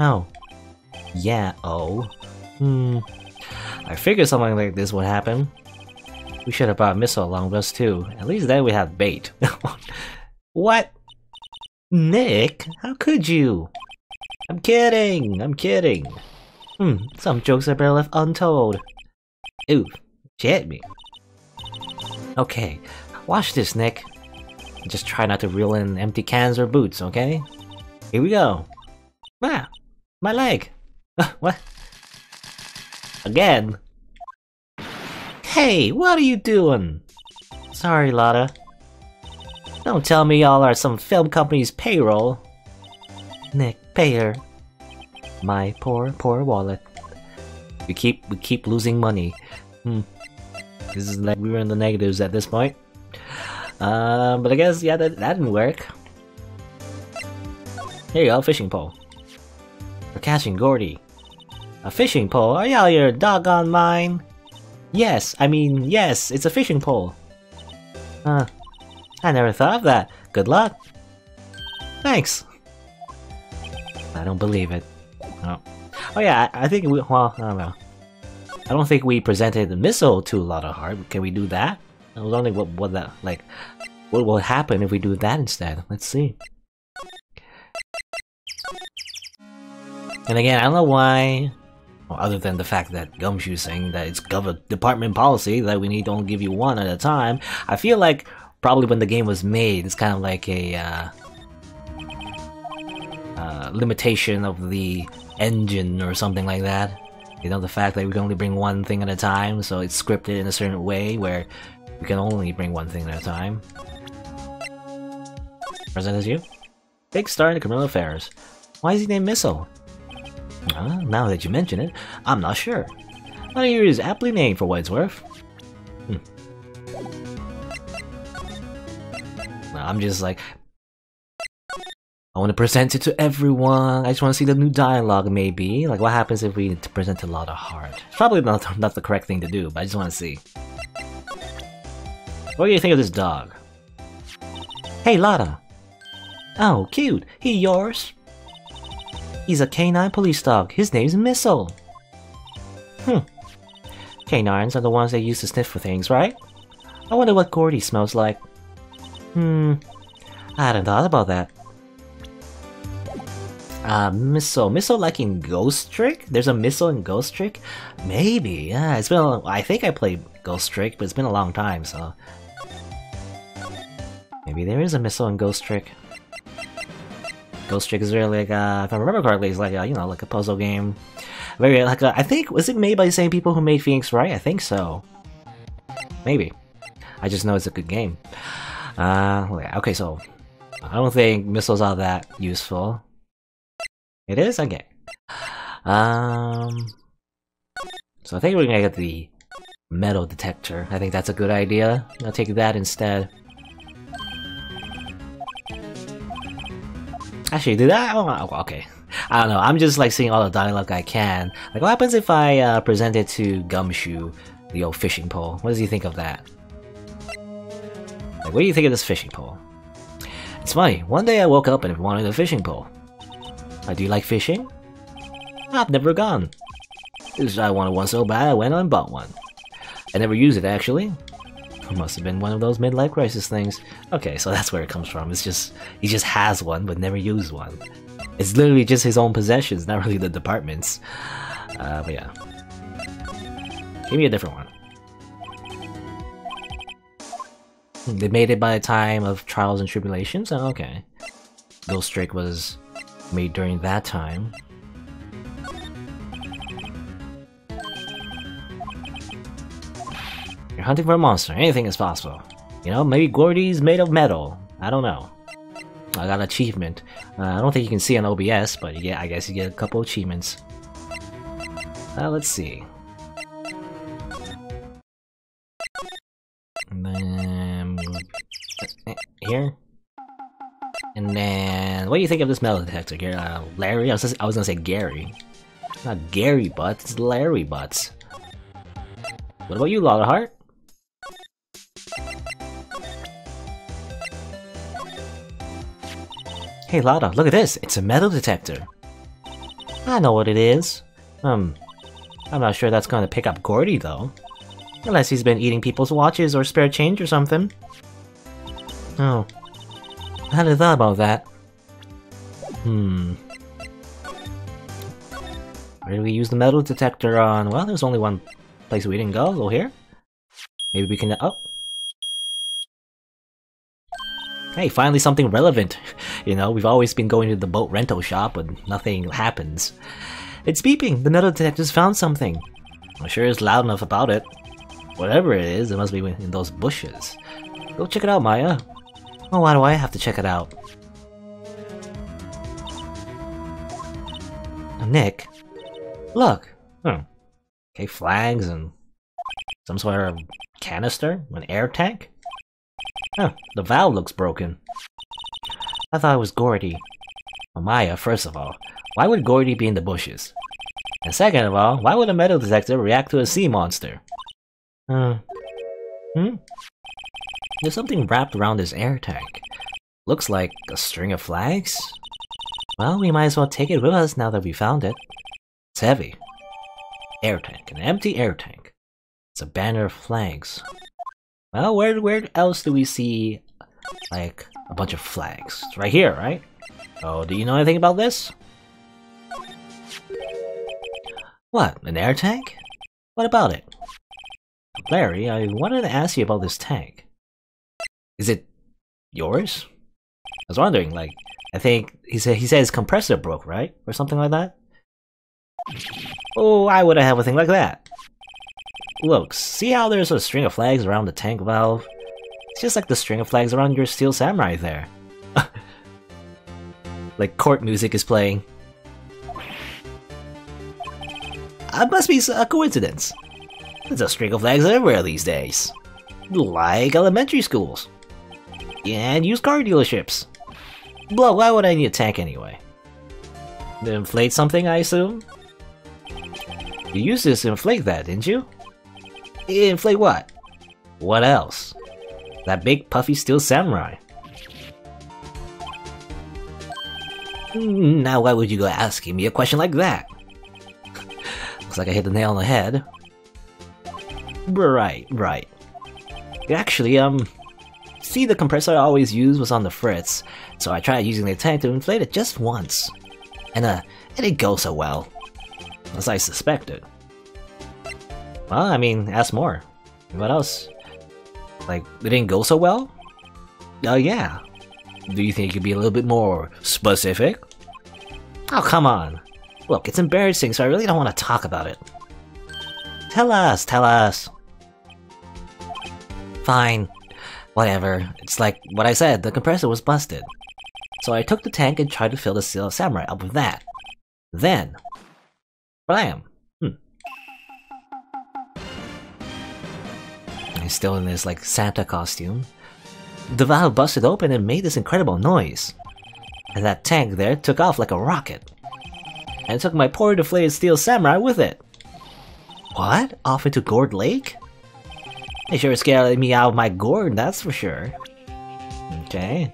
Oh. Yeah, oh. Hmm. I figured something like this would happen. We should have brought Missile along with us too. At least then we have bait. What? Nick, how could you? I'm kidding! I'm kidding! Hmm, some jokes are better left untold. Ooh, she hit me. Okay, watch this, Nick. Just try not to reel in empty cans or boots, okay? Here we go. Ah! My leg! What? Again? Hey, what are you doing? Sorry, Lotta. Don't tell me y'all are some film company's payroll. Nick. Pay her. My poor, poor wallet. We keep, we keep losing money. Hmm. This is like we were in the negatives at this point. Uh, but I guess yeah, that, that didn't work. Here you go, fishing pole. We're catching Gordy. A fishing pole? Are y'all your doggone mine? Yes, I mean yes, it's a fishing pole. Huh. I never thought of that. Good luck. Thanks. I don't believe it. Oh, oh yeah, I, I think we. Well, I don't know. I don't think we presented the Missile to Lotta Hart. Can we do that? I was wondering what what that like. What will happen if we do that instead? Let's see. And again, I don't know why. Well, other than the fact that Gumshoe's saying that it's government department policy that we need to only give you one at a time. I feel like probably when the game was made, it's kind of like a. Uh, Uh, limitation of the engine or something like that. You know, the fact that we can only bring one thing at a time, so it's scripted in a certain way where we can only bring one thing at a time. Present as you? Big star in criminal affairs. Why is he named Missile? Uh, now that you mention it, I'm not sure. Not here is aptly named for what it's worth. Hmm. No, I'm just like... I want to present it to everyone. I just want to see the new dialogue, maybe. Like, what happens if we present a Lotta Hart? Probably not, not the correct thing to do, but I just want to see. What do you think of this dog? Hey, Lotta. Oh, cute. He yours? He's a canine police dog. His name's Missile. Hmm. Canines are the ones they use to sniff for things, right? I wonder what Gordy smells like. Hmm. I hadn't thought about that. Uh, Missile. Missile like in Ghost Trick? There's a Missile in Ghost Trick? Maybe, yeah. It's been a, I think I played Ghost Trick, but it's been a long time, so... Maybe there is a Missile in Ghost Trick. Ghost Trick is really like, uh, if I remember correctly, it's like a, you know, like a puzzle game. Very like a, I think, was it made by the same people who made Phoenix Wright? I think so. Maybe. I just know it's a good game. Uh, okay, so... I don't think Missile's all that useful. It is? Okay. Um, so I think we're gonna get the metal detector. I think that's a good idea. I'll take that instead. Actually, did I? Oh, okay. I don't know. I'm just like seeing all the dialogue I can. Like, what happens if I uh, present it to Gumshoe, the old fishing pole? What does he think of that? Like, what do you think of this fishing pole? It's funny. One day I woke up and wanted a fishing pole. Uh, do you like fishing? I've never gone. I wanted one so bad I went and bought one. I never used it actually. It must have been one of those midlife crisis things. Okay, so that's where it comes from. It's just he just has one but never used one. It's literally just his own possessions, not really the department's. Uh, but yeah, give me a different one. They made it by a time of trials and tribulations. Oh, okay, Ghost Trick was made during that time. You're hunting for a monster. Anything is possible. You know, maybe Gordy's made of metal. I don't know. I got an achievement. Uh, I don't think you can see on O B S, but yeah, I guess you get a couple achievements. Uh, let's see. And then... Here? And then, what do you think of this metal detector, Gary? Uh, Larry? I was, just, I was gonna say Gary. It's not Gary Butts, it's Larry Butts. What about you, Lotta Hart? Hey Lotta, look at this! It's a metal detector! I know what it is. Um, I'm not sure that's gonna pick up Gordy, though. Unless he's been eating people's watches or spare change or something. Oh. I hadn't thought about that. Hmm. Where do we use the metal detector on? Well, there's only one place we didn't go. Go here. Maybe we can... Oh! Hey, finally something relevant! You know, we've always been going to the boat rental shop, but nothing happens. It's beeping! The metal detector's found something! I'm sure it's loud enough about it. Whatever it is, it must be in those bushes. Go check it out, Maya! Oh, why do I have to check it out? Nick? Look! Hmm. Okay, flags and... some sort of canister? An air tank? Huh, the valve looks broken. I thought it was Gordy. Well, Maya, first of all, why would Gordy be in the bushes? And second of all, why would a metal detector react to a sea monster? Uh, hmm? There's something wrapped around this air tank. Looks like a string of flags? Well, we might as well take it with us now that we found it. It's heavy. Air tank. An empty air tank. It's a banner of flags. Well, where, where else do we see, like, a bunch of flags? It's right here, right? Oh, do you know anything about this? What? An air tank? What about it? Larry, I wanted to ask you about this tank. Is it yours? I was wondering, like, I think he said he said his compressor broke, right? Or something like that? Oh, I wouldn't have a thing like that. Look, see how there's a string of flags around the tank valve? It's just like the string of flags around your Steel Samurai there. Like court music is playing. It must be a coincidence. There's a string of flags everywhere these days. Like elementary schools. And used car dealerships. Blow, why would I need a tank anyway? To inflate something, I assume? You used this to inflate that, didn't you? Inflate what? What else? That big puffy Steel Samurai. Now why would you go asking me a question like that? Looks like I hit the nail on the head. Right, right. Actually, um... see, the compressor I always used was on the fritz, so I tried using the tank to inflate it just once. And uh, it didn't go so well. As I suspected. Well, I mean, ask more. What else? Like, it didn't go so well? Oh, uh, yeah. Do you think you could be a little bit more specific? Oh, come on. Look, it's embarrassing, so I really don't want to talk about it. Tell us, tell us. Fine. Whatever. It's like what I said, the compressor was busted. So I took the tank and tried to fill the Steel Samurai up with that. Then... blam! Hmm. I'm still in this, like, Santa costume. The valve busted open and made this incredible noise. And that tank there took off like a rocket. And took my poor deflated Steel Samurai with it. What? Off into Gourd Lake? They sure scared me out of my gourd, that's for sure. Okay.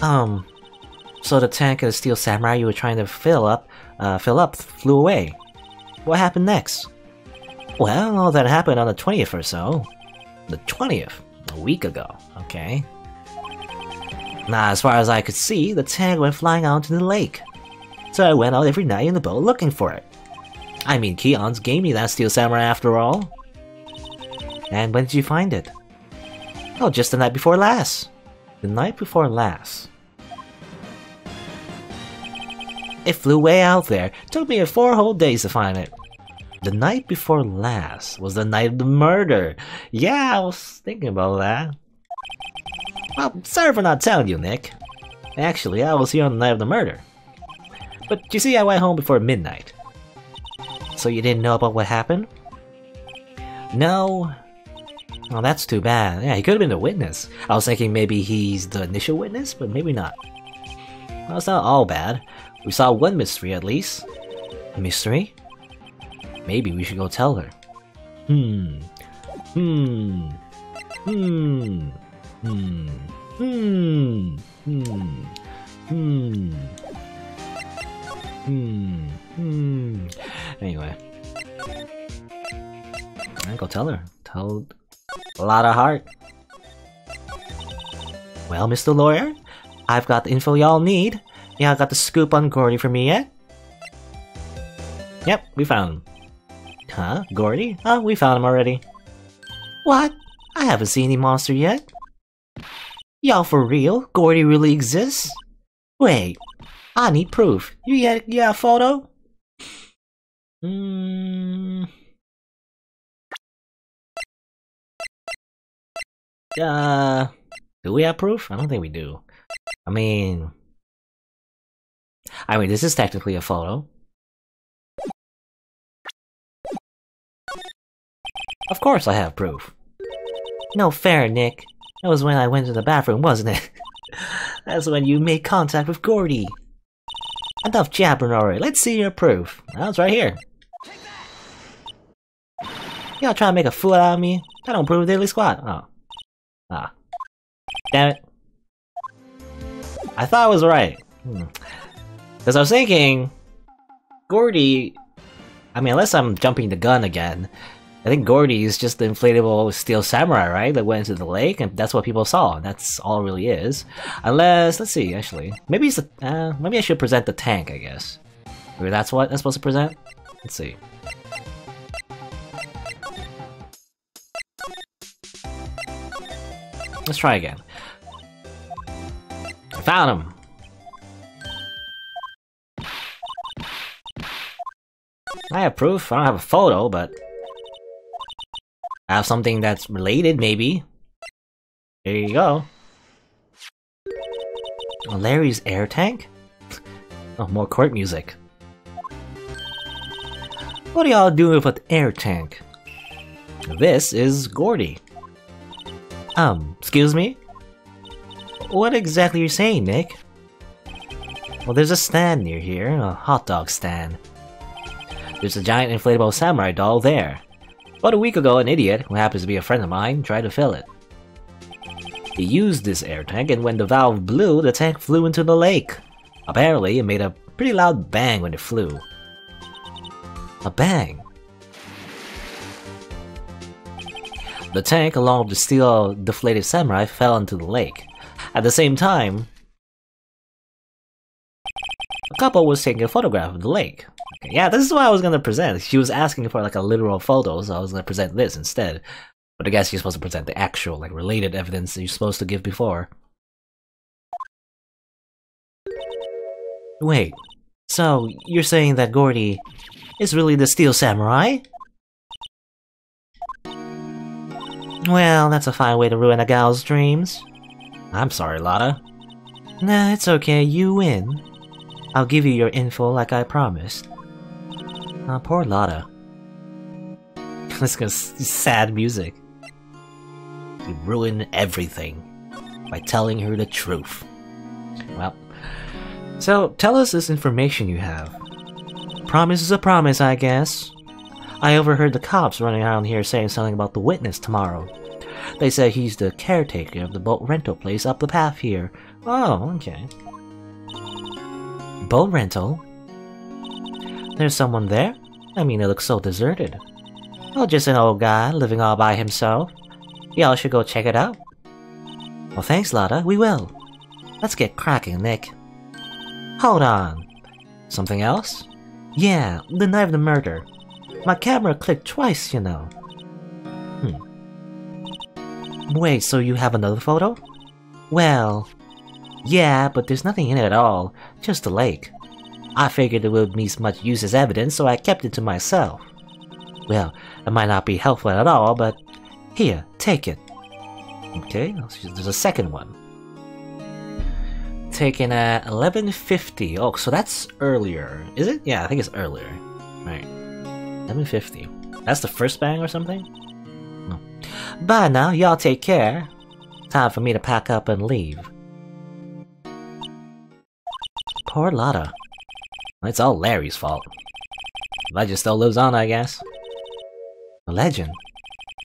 Um... So the tank of the Steel Samurai you were trying to fill up, uh, fill up flew away. What happened next? Well, all that happened on the twentieth or so. The twentieth? A week ago. Okay. Now, as far as I could see, the tank went flying out to the lake. So I went out every night in the boat looking for it. I mean, Keonce gave me that Steel Samurai after all. And when did you find it? Oh, just the night before last. The night before last. It flew way out there. Took me four whole days to find it. The night before last was the night of the murder. Yeah, I was thinking about that. Well, sorry for not telling you, Nick. Actually, I was here on the night of the murder. But you see, I went home before midnight. So you didn't know about what happened? No. Oh, that's too bad. Yeah, he could have been the witness. I was thinking maybe he's the initial witness, but maybe not. Well, it's not all bad. We saw one mystery, at least. A mystery? Maybe we should go tell her. Hmm. Hmm. Hmm. Hmm. Hmm. Hmm. Hmm. Hmm. Hmm. Anyway. Alright, go tell her. Tell Lotta Hart. Well, Mister Lawyer, I've got the info y'all need. Yeah, I got the scoop on Gordy for me yet? Yep, we found him. Huh? Gordy? Oh, we found him already. What? I haven't seen any monster yet. Y'all for real? Gordy really exists? Wait, I need proof. You got, you got a photo? Hmm... Uh... Do we have proof? I don't think we do. I mean... I mean, this is technically a photo. Of course I have proof. No fair, Nick. That was when I went to the bathroom, wasn't it? That's when you made contact with Gordy. Enough jabbering already. Let's see your proof. That's right here. Y'all trying to make a fool out of me? I don't prove a daily squat. Oh. Ah. Damn it. I thought I was right. Hmm. Because I was thinking, Gordy, I mean, unless I'm jumping the gun again, I think Gordy is just the inflatable Steel Samurai, right? That went into the lake, and that's what people saw. That's all it really is. Unless, let's see, actually. Maybe he's the, uh, maybe I should present the tank, I guess. Maybe that's what I'm supposed to present? Let's see. Let's try again. I found him! I have proof. I don't have a photo, but I have something that's related, maybe. There you go. Larry's air tank? Oh, more court music. What are y'all doing with an air tank? This is Gordy. Um, excuse me? What exactly are you saying, Nick? Well, there's a stand near here, a hot dog stand. There's a giant inflatable samurai doll there. About a week ago, an idiot, who happens to be a friend of mine, tried to fill it. He used this air tank, and when the valve blew, the tank flew into the lake. Apparently, it made a pretty loud bang when it flew. A bang? The tank, along with the steel deflated samurai, fell into the lake. At the same time, a couple was taking a photograph of the lake. Okay, yeah, this is what I was gonna present. She was asking for like a literal photo, so I was gonna present this instead. But I guess you're supposed to present the actual, like, related evidence that you're supposed to give before. Wait, so you're saying that Gordy is really the Steel Samurai? Well, that's a fine way to ruin a gal's dreams. I'm sorry, Lotta. Nah, it's okay, you win. I'll give you your info like I promised. Ah, poor Lotta. This is sad music. You ruin everything by telling her the truth. Well, so tell us this information you have. Promise is a promise, I guess. I overheard the cops running around here saying something about the witness tomorrow. They said he's the caretaker of the boat rental place up the path here. Oh, okay. Boat rental? There's someone there? I mean, it looks so deserted. Well, just an old guy living all by himself. Y'all should go check it out. Well, thanks, Lotta. We will. Let's get cracking, Nick. Hold on. Something else? Yeah, the night of the murder. My camera clicked twice, you know. Hmm. Wait, so you have another photo? Well, yeah, but there's nothing in it at all. Just the lake. I figured it wouldn't be as much use as evidence, so I kept it to myself. Well, it might not be helpful at all, but here, take it. Okay, there's a second one. Taken at eleven fifty. Oh, so that's earlier, is it? Yeah, I think it's earlier. Right. eleven fifty. That's the first bang or something? No. Bye now, y'all take care. Time for me to pack up and leave. Poor Lotta. It's all Larry's fault. The legend still lives on, I guess. The legend?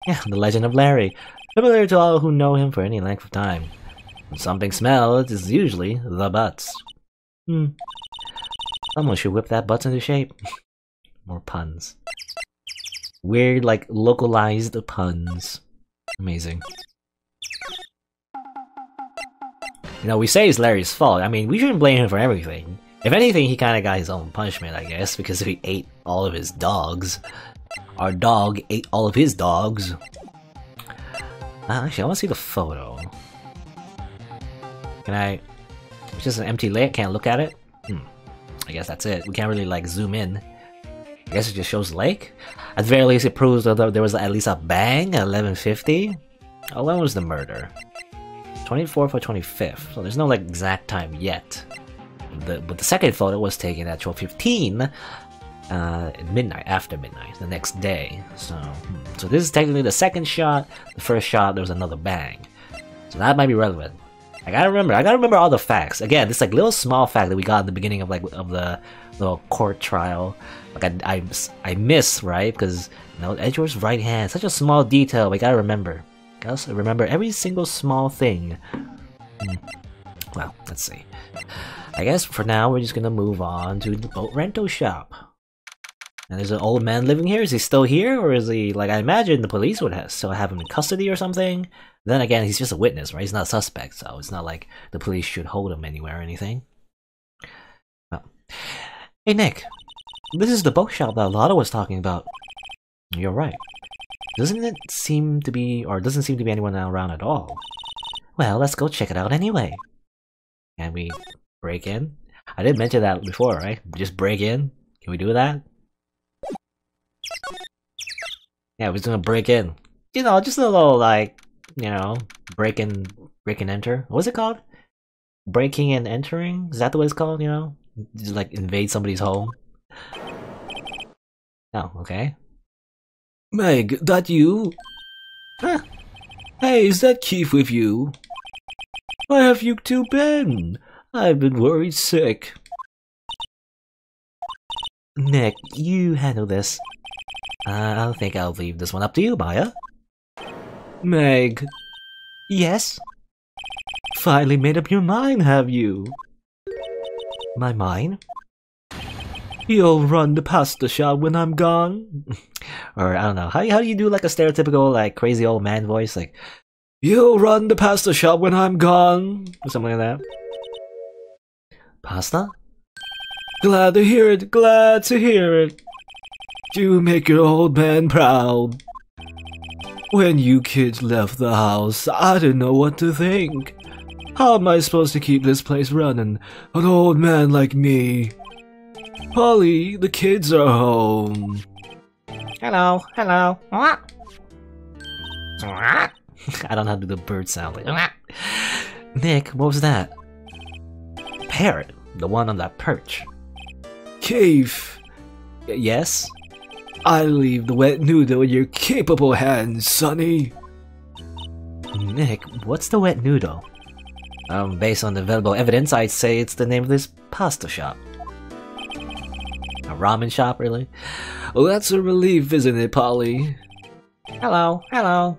Yeah, the legend of Larry. Familiar to all who know him for any length of time. When something smells, it's usually the Butts. Hmm. Someone should whip that Butts into shape. More puns. Weird, like, localized puns. Amazing. You know, we say it's Larry's fault. I mean, we shouldn't blame him for everything. If anything, he kinda got his own punishment, I guess, because if he ate all of his dogs. Our dog ate all of his dogs. Uh, actually, I wanna see the photo. Can I... It's just an empty layout, can't look at it? Hmm. I guess that's it. We can't really, like, zoom in. I guess it just shows the lake? At the very least, it proves that there was at least a bang at eleven fifty. Oh, when was the murder? twenty-fourth or twenty-fifth, so there's no, like, exact time yet. The, but the second photo was taken at twelve fifteen, uh, at midnight, after midnight, the next day. So, hmm. so this is technically the second shot. The first shot, there was another bang. So that might be relevant. I gotta remember. I gotta remember all the facts. Again, this like little small fact that we got at the beginning of like of the little court trial. Like I, I, I miss, right? Because you know, Edgeworth's right hand. Such a small detail. We gotta remember. Gotta remember every single small thing. Mm. Well, let's see. I guess for now we're just gonna move on to the boat rental shop. And there's an old man living here. Is he still here, or is he like I imagine the police would have still have him in custody or something? Then again, he's just a witness, right? He's not a suspect, so it's not like the police should hold him anywhere or anything. Well. Hey Nick, this is the boat shop that Lotta was talking about. You're right. Doesn't it seem to be, or doesn't seem to be anyone around at all? Well, let's go check it out anyway. Can we break in? I did mention that before, right? Just break in? Can we do that? Yeah, we're just gonna break in. You know, just a little like... You know, break and break and enter. What's it called? Breaking and entering? Is that the way it's called? You know, just like invade somebody's home. Oh, okay. Meg, that you? Huh. Hey, is that Keith with you? Where have you two been? I've been worried sick. Nick, you handle this. I don't think I'll leave this one up to you, Maya. Meg. Yes? Finally made up your mind, have you? My mind? You'll run the pasta shop when I'm gone. Or, I don't know, how, how do you do like a stereotypical, like, crazy old man voice? Like, you'll run the pasta shop when I'm gone. Or something like that. Pasta? Glad to hear it, glad to hear it. You make your old man proud. When you kids left the house, I didn't know what to think. How am I supposed to keep this place running? An old man like me. Polly, the kids are home. Hello, hello. What? What? I don't know how to do the bird sound. Like. Nick, what was that? Parrot. The one on that perch. Cave. Yes? I leave the wet noodle in your capable hands, Sonny. Nick, what's the wet noodle? Um, based on the available evidence, I'd say it's the name of this pasta shop. A ramen shop, really? Well, that's a relief, isn't it, Polly? Hello, hello.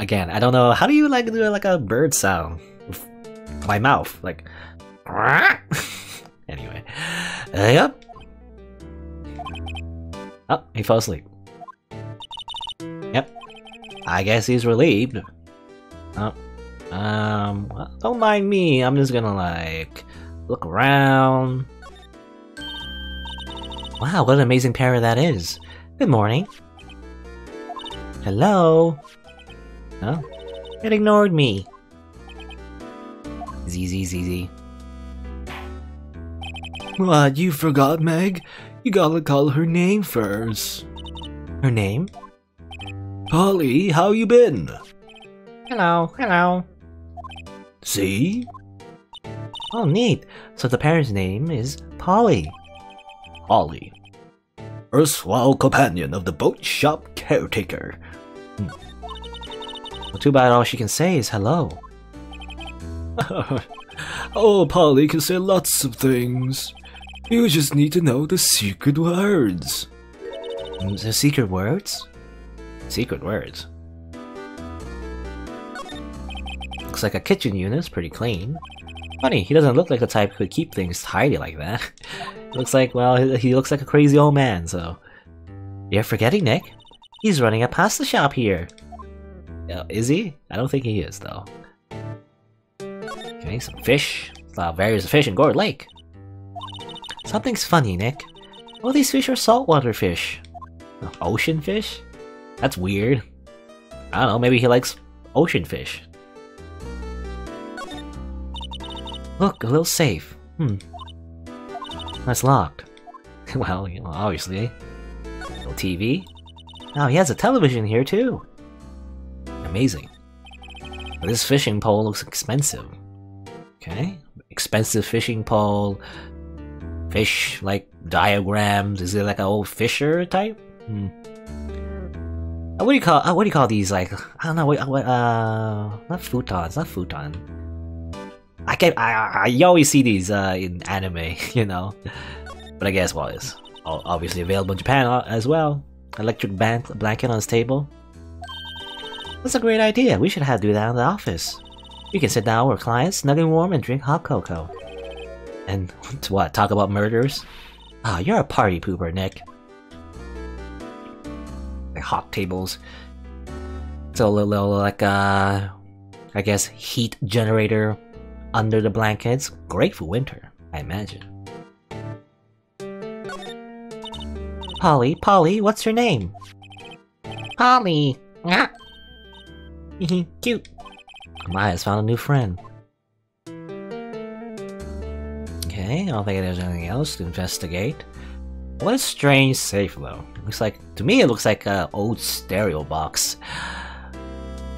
Again, I don't know. How do you like do like a bird sound? My mouth, like, anyway. Uh, yep. Oh, he fell asleep. Yep. I guess he's relieved. Oh, um, well, don't mind me. I'm just gonna like look around. Wow, what an amazing pair that is. Good morning. Hello. Oh, it ignored me. Zee, zee, zee. What, you forgot, Meg? You gotta call her name first. Her name? Polly, how you been? Hello, hello. See? Oh, neat. So the parent's name is Polly. Polly. Erstwhile companion of the boat shop caretaker. Hmm. Well, too bad all she can say is hello. Oh, Polly can say lots of things. You just need to know the secret words. The secret words? Secret words. Looks like a kitchen unit's pretty clean. Funny, he doesn't look like the type who could keep things tidy like that. Looks like, well, he looks like a crazy old man, so... You're forgetting, Nick. He's running a pasta shop here. Uh, is he? I don't think he is, though. Okay, some fish. Wow, various fish in Gourd Lake. Something's funny, Nick. All these fish are saltwater fish. Ocean fish? That's weird. I don't know, maybe he likes ocean fish. Look, a little safe. Hmm. That's locked. Well, you know, obviously. Little T V. Oh, he has a television here too. Amazing. This fishing pole looks expensive. Okay. Expensive fishing pole. Fish, like, diagrams. Is it like an old Fisher type? Hmm. What do you call, what do you call these, like, I don't know, what, what uh, not futons, not futon. I can't, I, I, you always see these, uh, in anime, you know? But I guess, well, it's obviously available in Japan as well. Electric band, blanket on his table. That's a great idea, we should have do that in the office. You can sit down with clients, snuggle warm, and drink hot cocoa. And what, talk about murders? Ah, oh, you're a party pooper, Nick. Like hot tables. So a little, little like, uh, I guess heat generator under the blankets. Great for winter, I imagine. Polly, Polly, what's your name? Polly. Cute. Maya's found a new friend. Okay, I don't think there's anything else to investigate. What a strange safe though. Looks like, to me it looks like an old stereo box.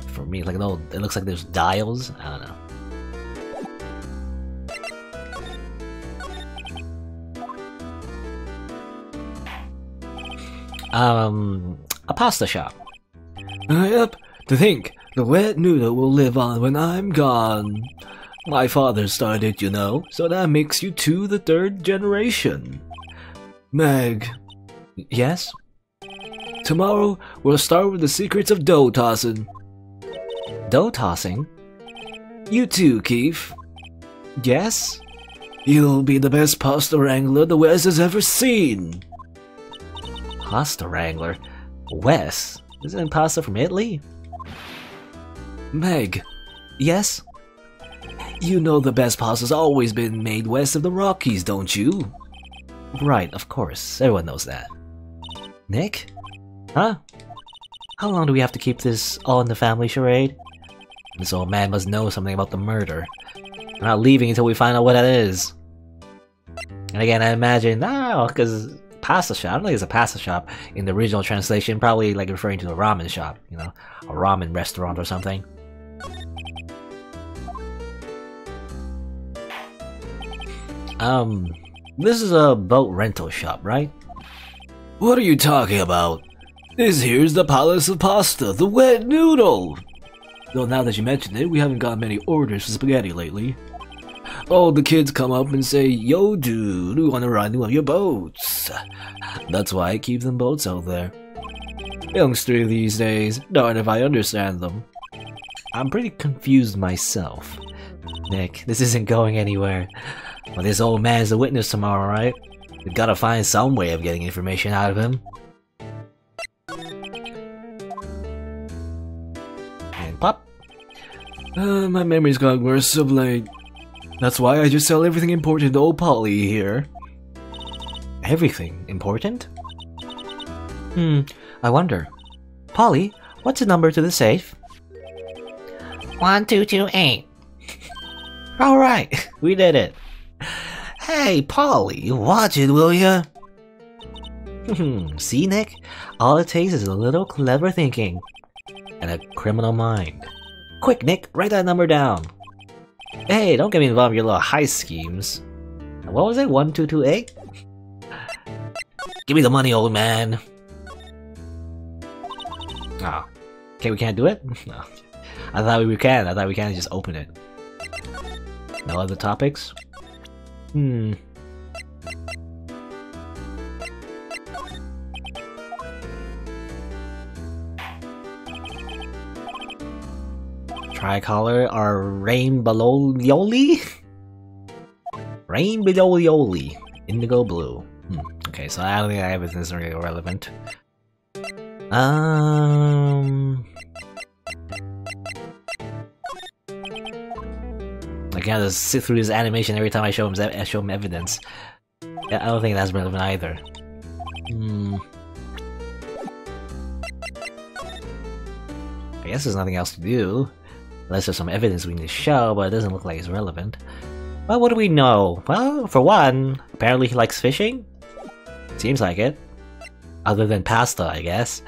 For me, like an old, it looks like there's dials, I don't know. Um, a pasta shop. Uh, yep, to think, The wet noodle will live on when I'm gone. My father started, you know, so that makes you two the third generation. Meg. Yes? Tomorrow, we'll start with the secrets of dough tossing. Dough tossing? You too, Keith. Yes? You'll be the best pasta wrangler the West has ever seen. Pasta wrangler? West? Isn't pasta from Italy? Meg. Yes? You know the best pasta's always been made west of the Rockies, don't you? Right, of course. Everyone knows that. Nick? Huh? How long do we have to keep this all in the family charade? This old man must know something about the murder. I'm not leaving until we find out what that is. And again, I imagine, oh, because pasta shop, I don't think it's a pasta shop in the original translation, probably like referring to a ramen shop, you know, a ramen restaurant or something. Um, this is a boat rental shop, right? What are you talking about? This here's the Palace of Pasta, the Wet Noodle! Though now that you mention it, we haven't got many orders for spaghetti lately. All the kids come up and say, yo dude, we want to ride one of your boats. That's why I keep them boats out there. Youngster these days, darn if I understand them. I'm pretty confused myself. Nick, this isn't going anywhere. Well, this old man is a witness tomorrow, right? We've got to find some way of getting information out of him. And pop! Uh, my memory's gotten worse of late. That's why I just sell everything important to old Polly here. Everything important? Hmm, I wonder. Polly, what's the number to the safe? one two two eight. Alright, we did it. Hey, Polly, watch it, will ya? See, Nick? All it takes is a little clever thinking. And a criminal mind. Quick, Nick, write that number down. Hey, don't get me involved with your little heist schemes. What was it? one two two eight? Give me the money, old man. Oh. Okay, we can't do it? No. I thought we can. I thought we can just open it. No other topics? Hmm. Tricolor or rainbowlioli? Rainbowlioli. Indigo blue. Hmm. Okay, so I don't think I have anything that's really relevant. Um. Like, I have to sit through this animation every time I show him, I show him evidence. I don't think that's relevant either. Hmm. I guess there's nothing else to do. Unless there's some evidence we need to show, but it doesn't look like it's relevant. Well, what do we know? Well, for one, apparently he likes fishing? Seems like it. Other than pasta, I guess.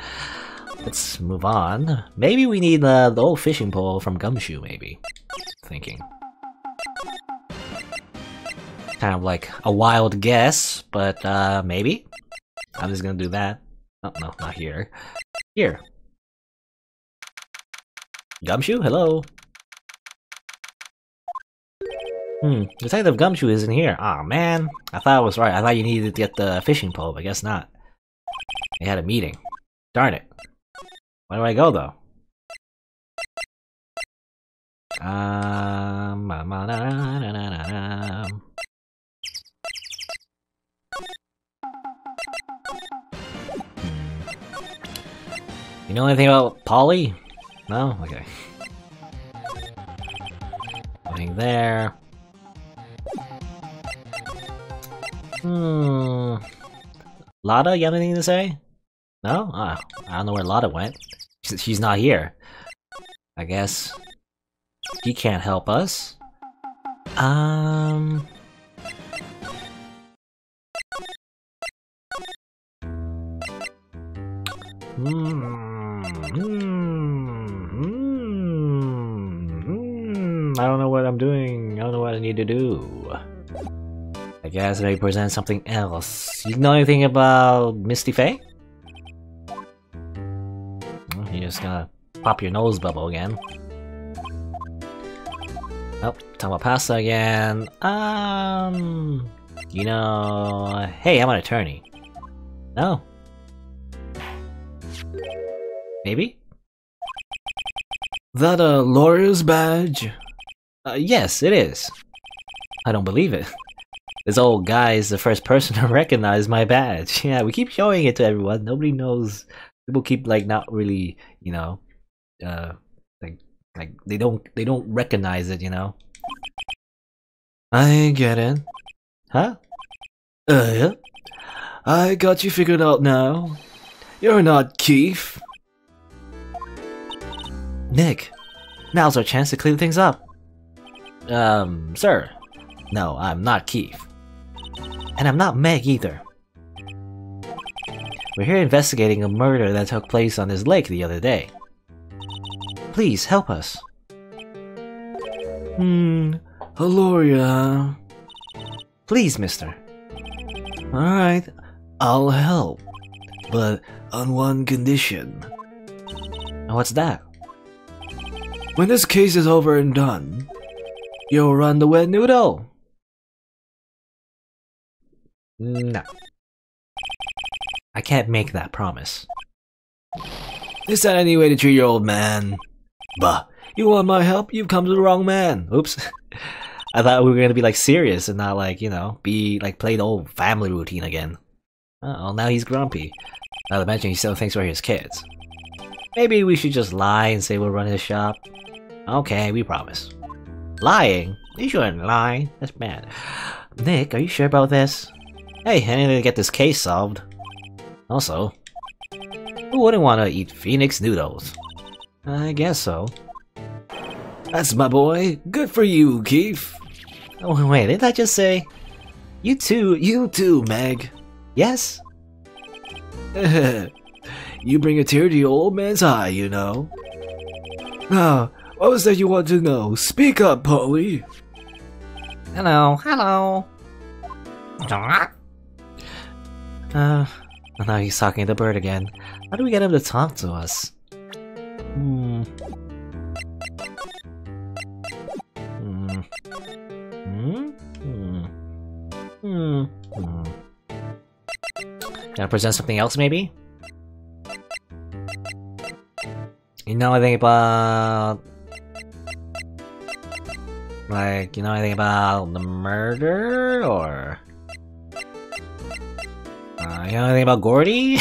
Let's move on. Maybe we need uh, the old fishing pole from Gumshoe, maybe. Thinking. Kind of like a wild guess, but uh, maybe? I'm just gonna do that. Oh, no, not here. Here. Gumshoe? Hello? Hmm, Detective Gumshoe isn't here. Aw, man. I thought I was right. I thought you needed to get the fishing pole, but I guess not. They had a meeting. Darn it. Where do I go, though? Um... You know anything about Polly? No? Okay. Going there. Hmm. Lotta, you have anything to say? No? Oh, I don't know where Lotta went. She's not here. I guess he can't help us. Um. Hmm. Hmm. I don't know what I'm doing. I don't know what I need to do. I guess they present something else. You know anything about Misty Faye? Well, you just gotta Pop your nose bubble again. Oh, talking about pasta again. Um, you know, hey, I'm an attorney. No. Maybe? That a lawyer's badge? Uh, yes, it is. I don't believe it. This old guy is the first person to recognize my badge. Yeah, we keep showing it to everyone. Nobody knows. People keep like not really, you know, uh, like like they don't they don't recognize it, you know. I get it. Huh? Uh, yeah. I got you figured out now. You're not Keith. Nick, now's our chance to clean things up. Um, sir. No, I'm not Keith. And I'm not Meg either. We're here investigating a murder that took place on this lake the other day. Please, help us. Hmm, Aloria. Please, mister. Alright, I'll help. But on one condition. What's that? When this case is over and done, you'll run the Wet Noodle! No. I can't make that promise. Is that any way to treat your old man? Bah, you want my help? You've come to the wrong man. Oops. I thought we were gonna be like serious and not like, you know, be like play the old family routine again. Uh-oh, now he's grumpy. Now to mention he still thinks we're his kids. Maybe we should just lie and say we'll run his shop. Okay, we promise. Lying? You shouldn't lie. That's bad. Nick, are you sure about this? Hey, I need to get this case solved. Also, who wouldn't want to eat Phoenix noodles? I guess so. That's my boy. Good for you, Keith. Oh, wait, didn't I just say? You too. You too, Meg. Yes? You bring a tear to your old man's eye, you know. Oh. What was that you want to know? Speak up, Polly! Hello, hello! Uh, now he's talking to the bird again. How do we get him to talk to us? Hmm... Hmm... Hmm? Hmm... Hmm... Hmm... Gonna present something else, maybe? You know, I think about... Like, you know anything about the murder, or... Uh, you know anything about Gordy? You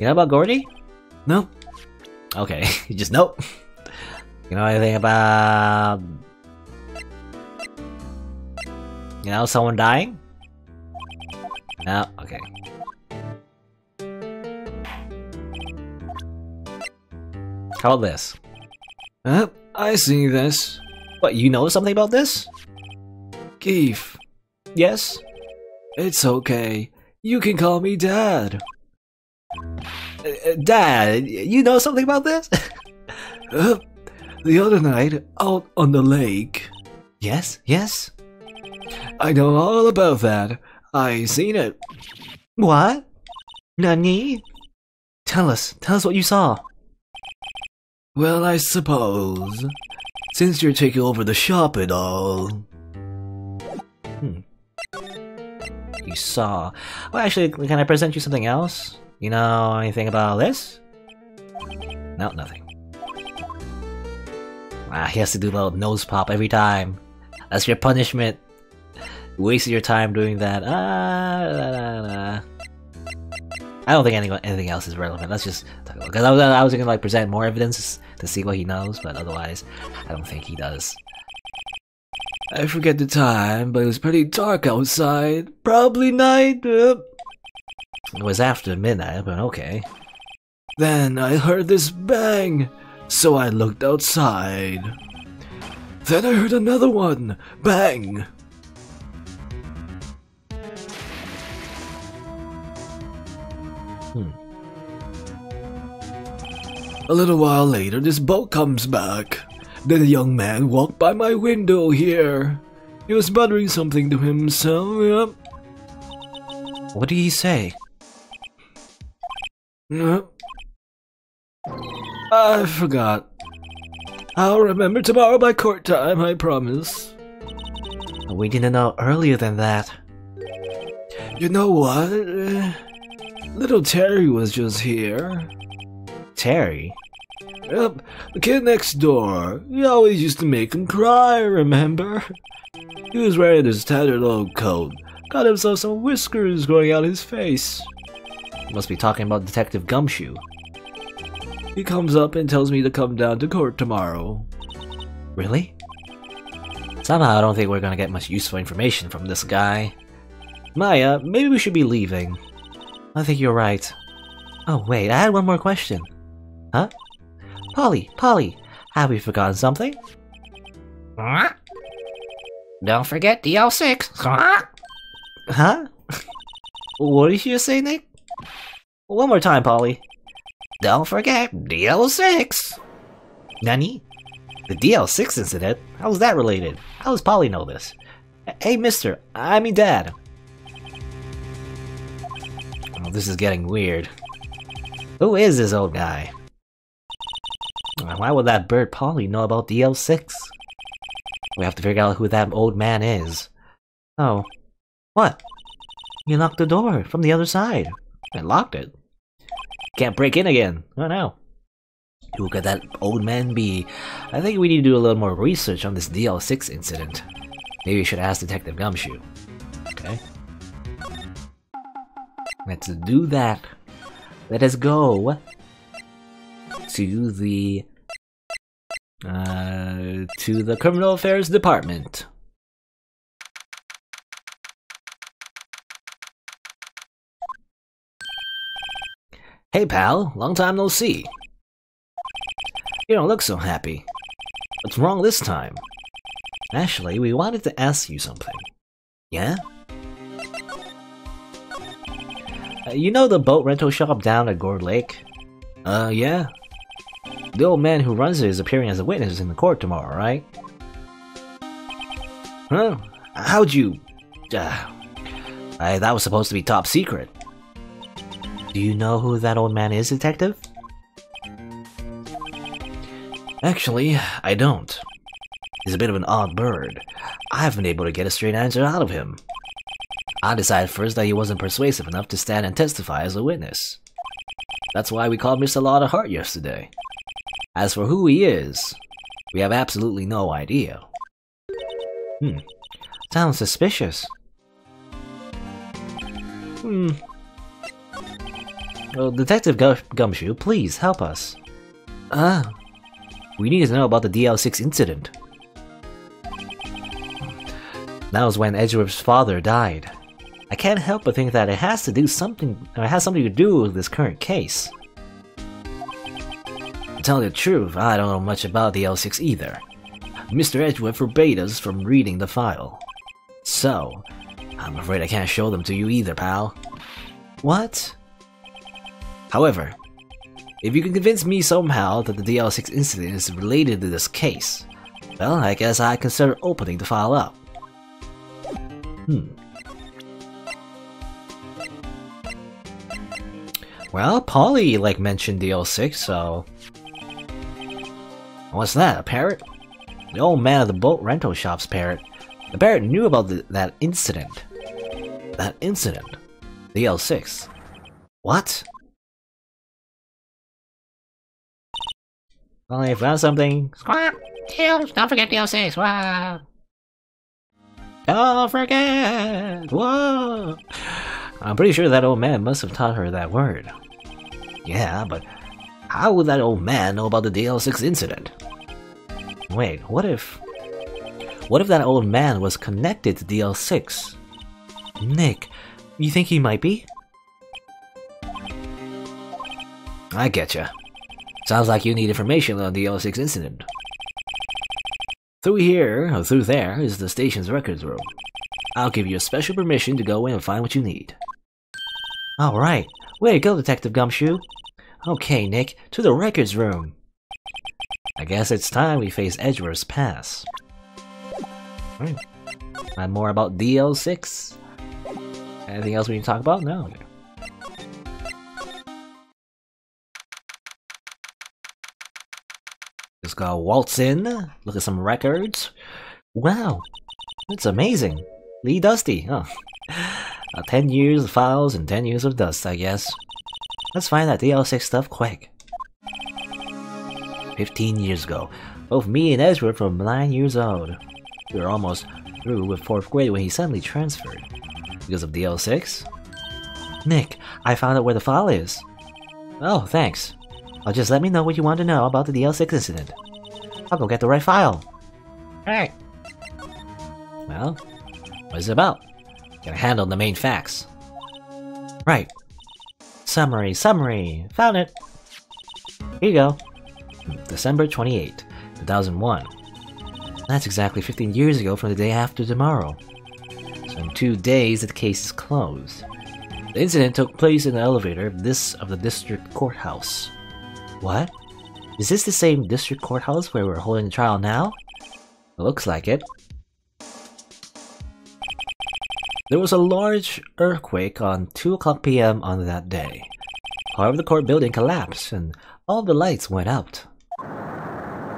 know about Gordy? Nope. Okay, you just nope. You know anything about... You know, someone dying? No, okay. How about this? Uh, I see this. What, you know something about this? Keith. Yes? It's okay. You can call me Dad. Uh, Dad, you know something about this? uh, the other night, out on the lake... Yes, yes? I know all about that. I seen it. What? Nani? Tell us. Tell us what you saw. Well, I suppose... Since you're taking over the shop and all... Hmm. You saw... Well, actually, can I present you something else? You know anything about this? No, nothing. Ah, he has to do a little nose pop every time. That's your punishment. You wasted your time doing that. Ah, da, da, da. I don't think anyone, anything else is relevant. Let's just talk about it. Because I was, I was gonna like present more evidence to see what he knows, but otherwise, I don't think he does. I forget the time, but it was pretty dark outside. Probably night. It was after midnight, but okay. Then I heard this bang, so I looked outside. Then I heard another one. Bang. Hmm. A little while later, this boat comes back. Then a young man walked by my window here. He was muttering something to himself. Yep. What did he say? Yep. I forgot. I'll remember tomorrow by court time, I promise. We didn't know earlier than that. You know what? Little Terry was just here. Terry? Yep, the kid next door. We always used to make him cry, remember? He was wearing his tattered old coat. Got himself some whiskers growing out his face. Must be talking about Detective Gumshoe. He comes up and tells me to come down to court tomorrow. Really? Somehow I don't think we're gonna get much useful information from this guy. Maya, maybe we should be leaving. I think you're right. Oh wait, I had one more question. Huh? Polly, Polly, have we forgotten something? Huh? Don't forget D L six. Huh? Huh? What did you just say, Nick? One more time, Polly. Don't forget D L six! Nani? The D L six incident? How is that related? How does Polly know this? Hey, mister, I mean dad. Oh, this is getting weird. Who is this old guy? Why would that bird Polly know about D L six? We have to figure out who that old man is. Oh. What? You locked the door from the other side. I locked it. Can't break in again. Oh no. Who could that old man be? I think we need to do a little more research on this D L six incident. Maybe we should ask Detective Gumshoe. Okay. Let's do that. Let us go to the uh, to the Criminal Affairs Department. Hey pal, long time no see. You don't look so happy. What's wrong this time? Actually, we wanted to ask you something. Yeah? Uh, you know the boat rental shop down at Gourd Lake? Uh, yeah. The old man who runs it is appearing as a witness in the court tomorrow, right? Huh? How'd you... Uh, I, that was supposed to be top secret. Do you know who that old man is, Detective? Actually, I don't. He's a bit of an odd bird. I haven't been able to get a straight answer out of him. I decided first that he wasn't persuasive enough to stand and testify as a witness. That's why we called Mister Lotta Hart yesterday. As for who he is, we have absolutely no idea. Hmm. Sounds suspicious. Hmm. Well, Detective Gumshoe, please help us. Ah. We need to know about the D L six incident. That was when Edgeworth's father died. I can't help but think that it has to do something or it has something to do with this current case. To tell you the truth, I don't know much about D L six either. Mister Edgeworth forbade us from reading the file. So, I'm afraid I can't show them to you either, pal. What? However, if you can convince me somehow that the D L six incident is related to this case, well, I guess I consider opening the file up. Hmm. Well, Polly, like, mentioned D L six, so... What's that, a parrot? The old man at the boat rental shop's parrot. The parrot knew about the, that incident. That incident? D L six. What? Well, I found something. Squawk! Don't forget D L six! Wow! Don't forget! Whoa! I'm pretty sure that old man must have taught her that word. Yeah, but how would that old man know about the D L six incident? Wait, what if... What if that old man was connected to D L six? Nick, you think he might be? I getcha. Sounds like you need information on the D L six incident. Through here, or through there, is the station's records room. I'll give you a special permission to go in and find what you need. Alright, way to go, Detective Gumshoe. Okay, Nick, to the records room. I guess it's time we face Edgeworth's past. Hmm. Find more about D L six. Anything else we can talk about? No. Just gotta waltz in, look at some records. Wow, it's amazing. Lee Dusty, huh? Uh, ten years of files and ten years of dust, I guess. Let's find that D L six stuff quick. Fifteen years ago, both me and Edgeworth were nine years old. We were almost through with fourth grade when he suddenly transferred. Because of D L six? Nick, I found out where the file is. Oh, thanks. I'll just let me know what you want to know about the D L six incident. I'll go get the right file. Alright. Well, what is it about? Gonna handle the main facts. Right. Summary, summary. Found it. Here you go. December twenty-eighth, two thousand one. That's exactly fifteen years ago from the day after tomorrow. So in two days, the case is closed. The incident took place in the elevator this of the district courthouse. What? Is this the same district courthouse where we're holding the trial now? It looks like it. There was a large earthquake on two o'clock p m on that day. However, the court building collapsed and all the lights went out.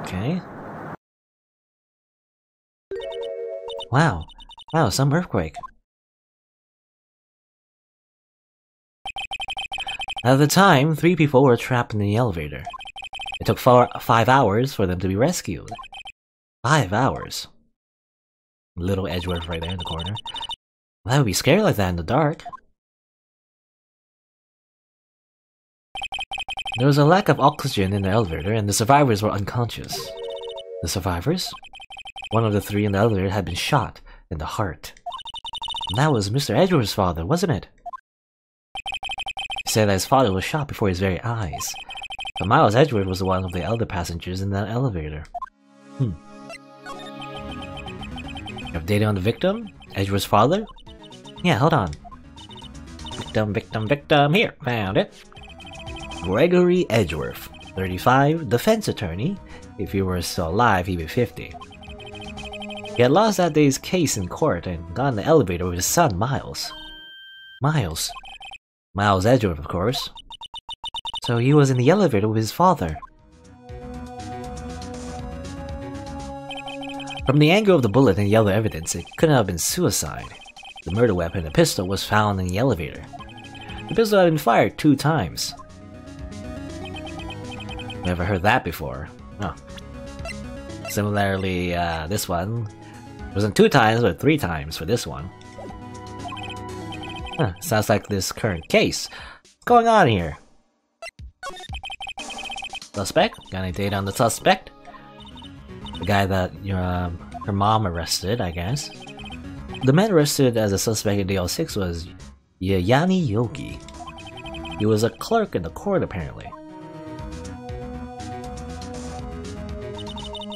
Okay. Wow. Wow, some earthquake. At the time, three people were trapped in the elevator. It took four, five hours for them to be rescued. Five hours. Little Edgeworth right there in the corner. That would be scary like that in the dark. There was a lack of oxygen in the elevator and the survivors were unconscious. The survivors? One of the three in the elevator had been shot in the heart. And that was Mister Edgeworth's father, wasn't it? He said that his father was shot before his very eyes. But Miles Edgeworth was one of the elder passengers in that elevator. Hmm. You have data on the victim? Edgeworth's father? Yeah, hold on. Victim, victim, victim. Here, found it. Gregory Edgeworth, thirty-five, defense attorney. If he were still alive, he'd be fifty. He had lost that day's case in court and got in the elevator with his son, Miles. Miles. Miles Edgeworth, of course. So he was in the elevator with his father. From the angle of the bullet and the other evidence, it couldn't have been suicide. The murder weapon, a pistol, was found in the elevator. The pistol had been fired two times. Never heard that before. Oh. Similarly, uh, this one wasn't two times, but three times for this one. Huh, sounds like this current case. What's going on here? Suspect? Got any data on the suspect? The guy that your um, her mom arrested, I guess. The man arrested as a suspect in D L six was Yanni Yogi. He was a clerk in the court, apparently.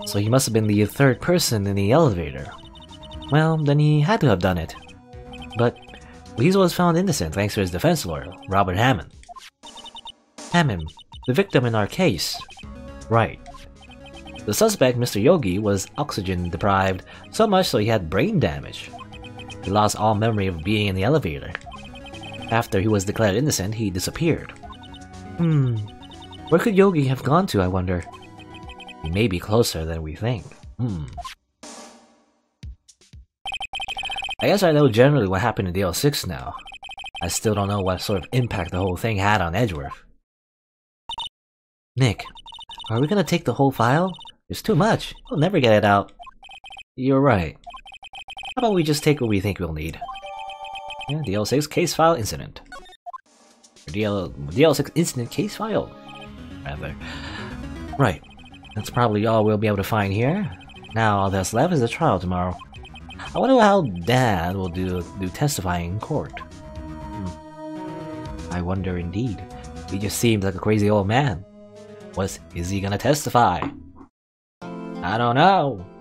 So he must have been the third person in the elevator. Well, then he had to have done it. But Lisa was found innocent thanks to his defense lawyer, Robert Hammond. Hammond, the victim in our case. Right. The suspect, Mister Yogi, was oxygen deprived, so much so he had brain damage. He lost all memory of being in the elevator. After he was declared innocent, he disappeared. Hmm. Where could Yogi have gone to, I wonder? He may be closer than we think. Hmm. I guess I know generally what happened in D L six now. I still don't know what sort of impact the whole thing had on Edgeworth. Nick, are we gonna take the whole file? It's too much. We'll never get it out. You're right. How about we just take what we think we'll need? Yeah, D L six case file incident. Or D L, D L six incident case file, rather. Right. That's probably all we'll be able to find here. Now all that's left is the trial tomorrow. I wonder how Dad will do do testifying in court. Hmm. I wonder indeed. He just seems like a crazy old man. What is he gonna testify? I don't know.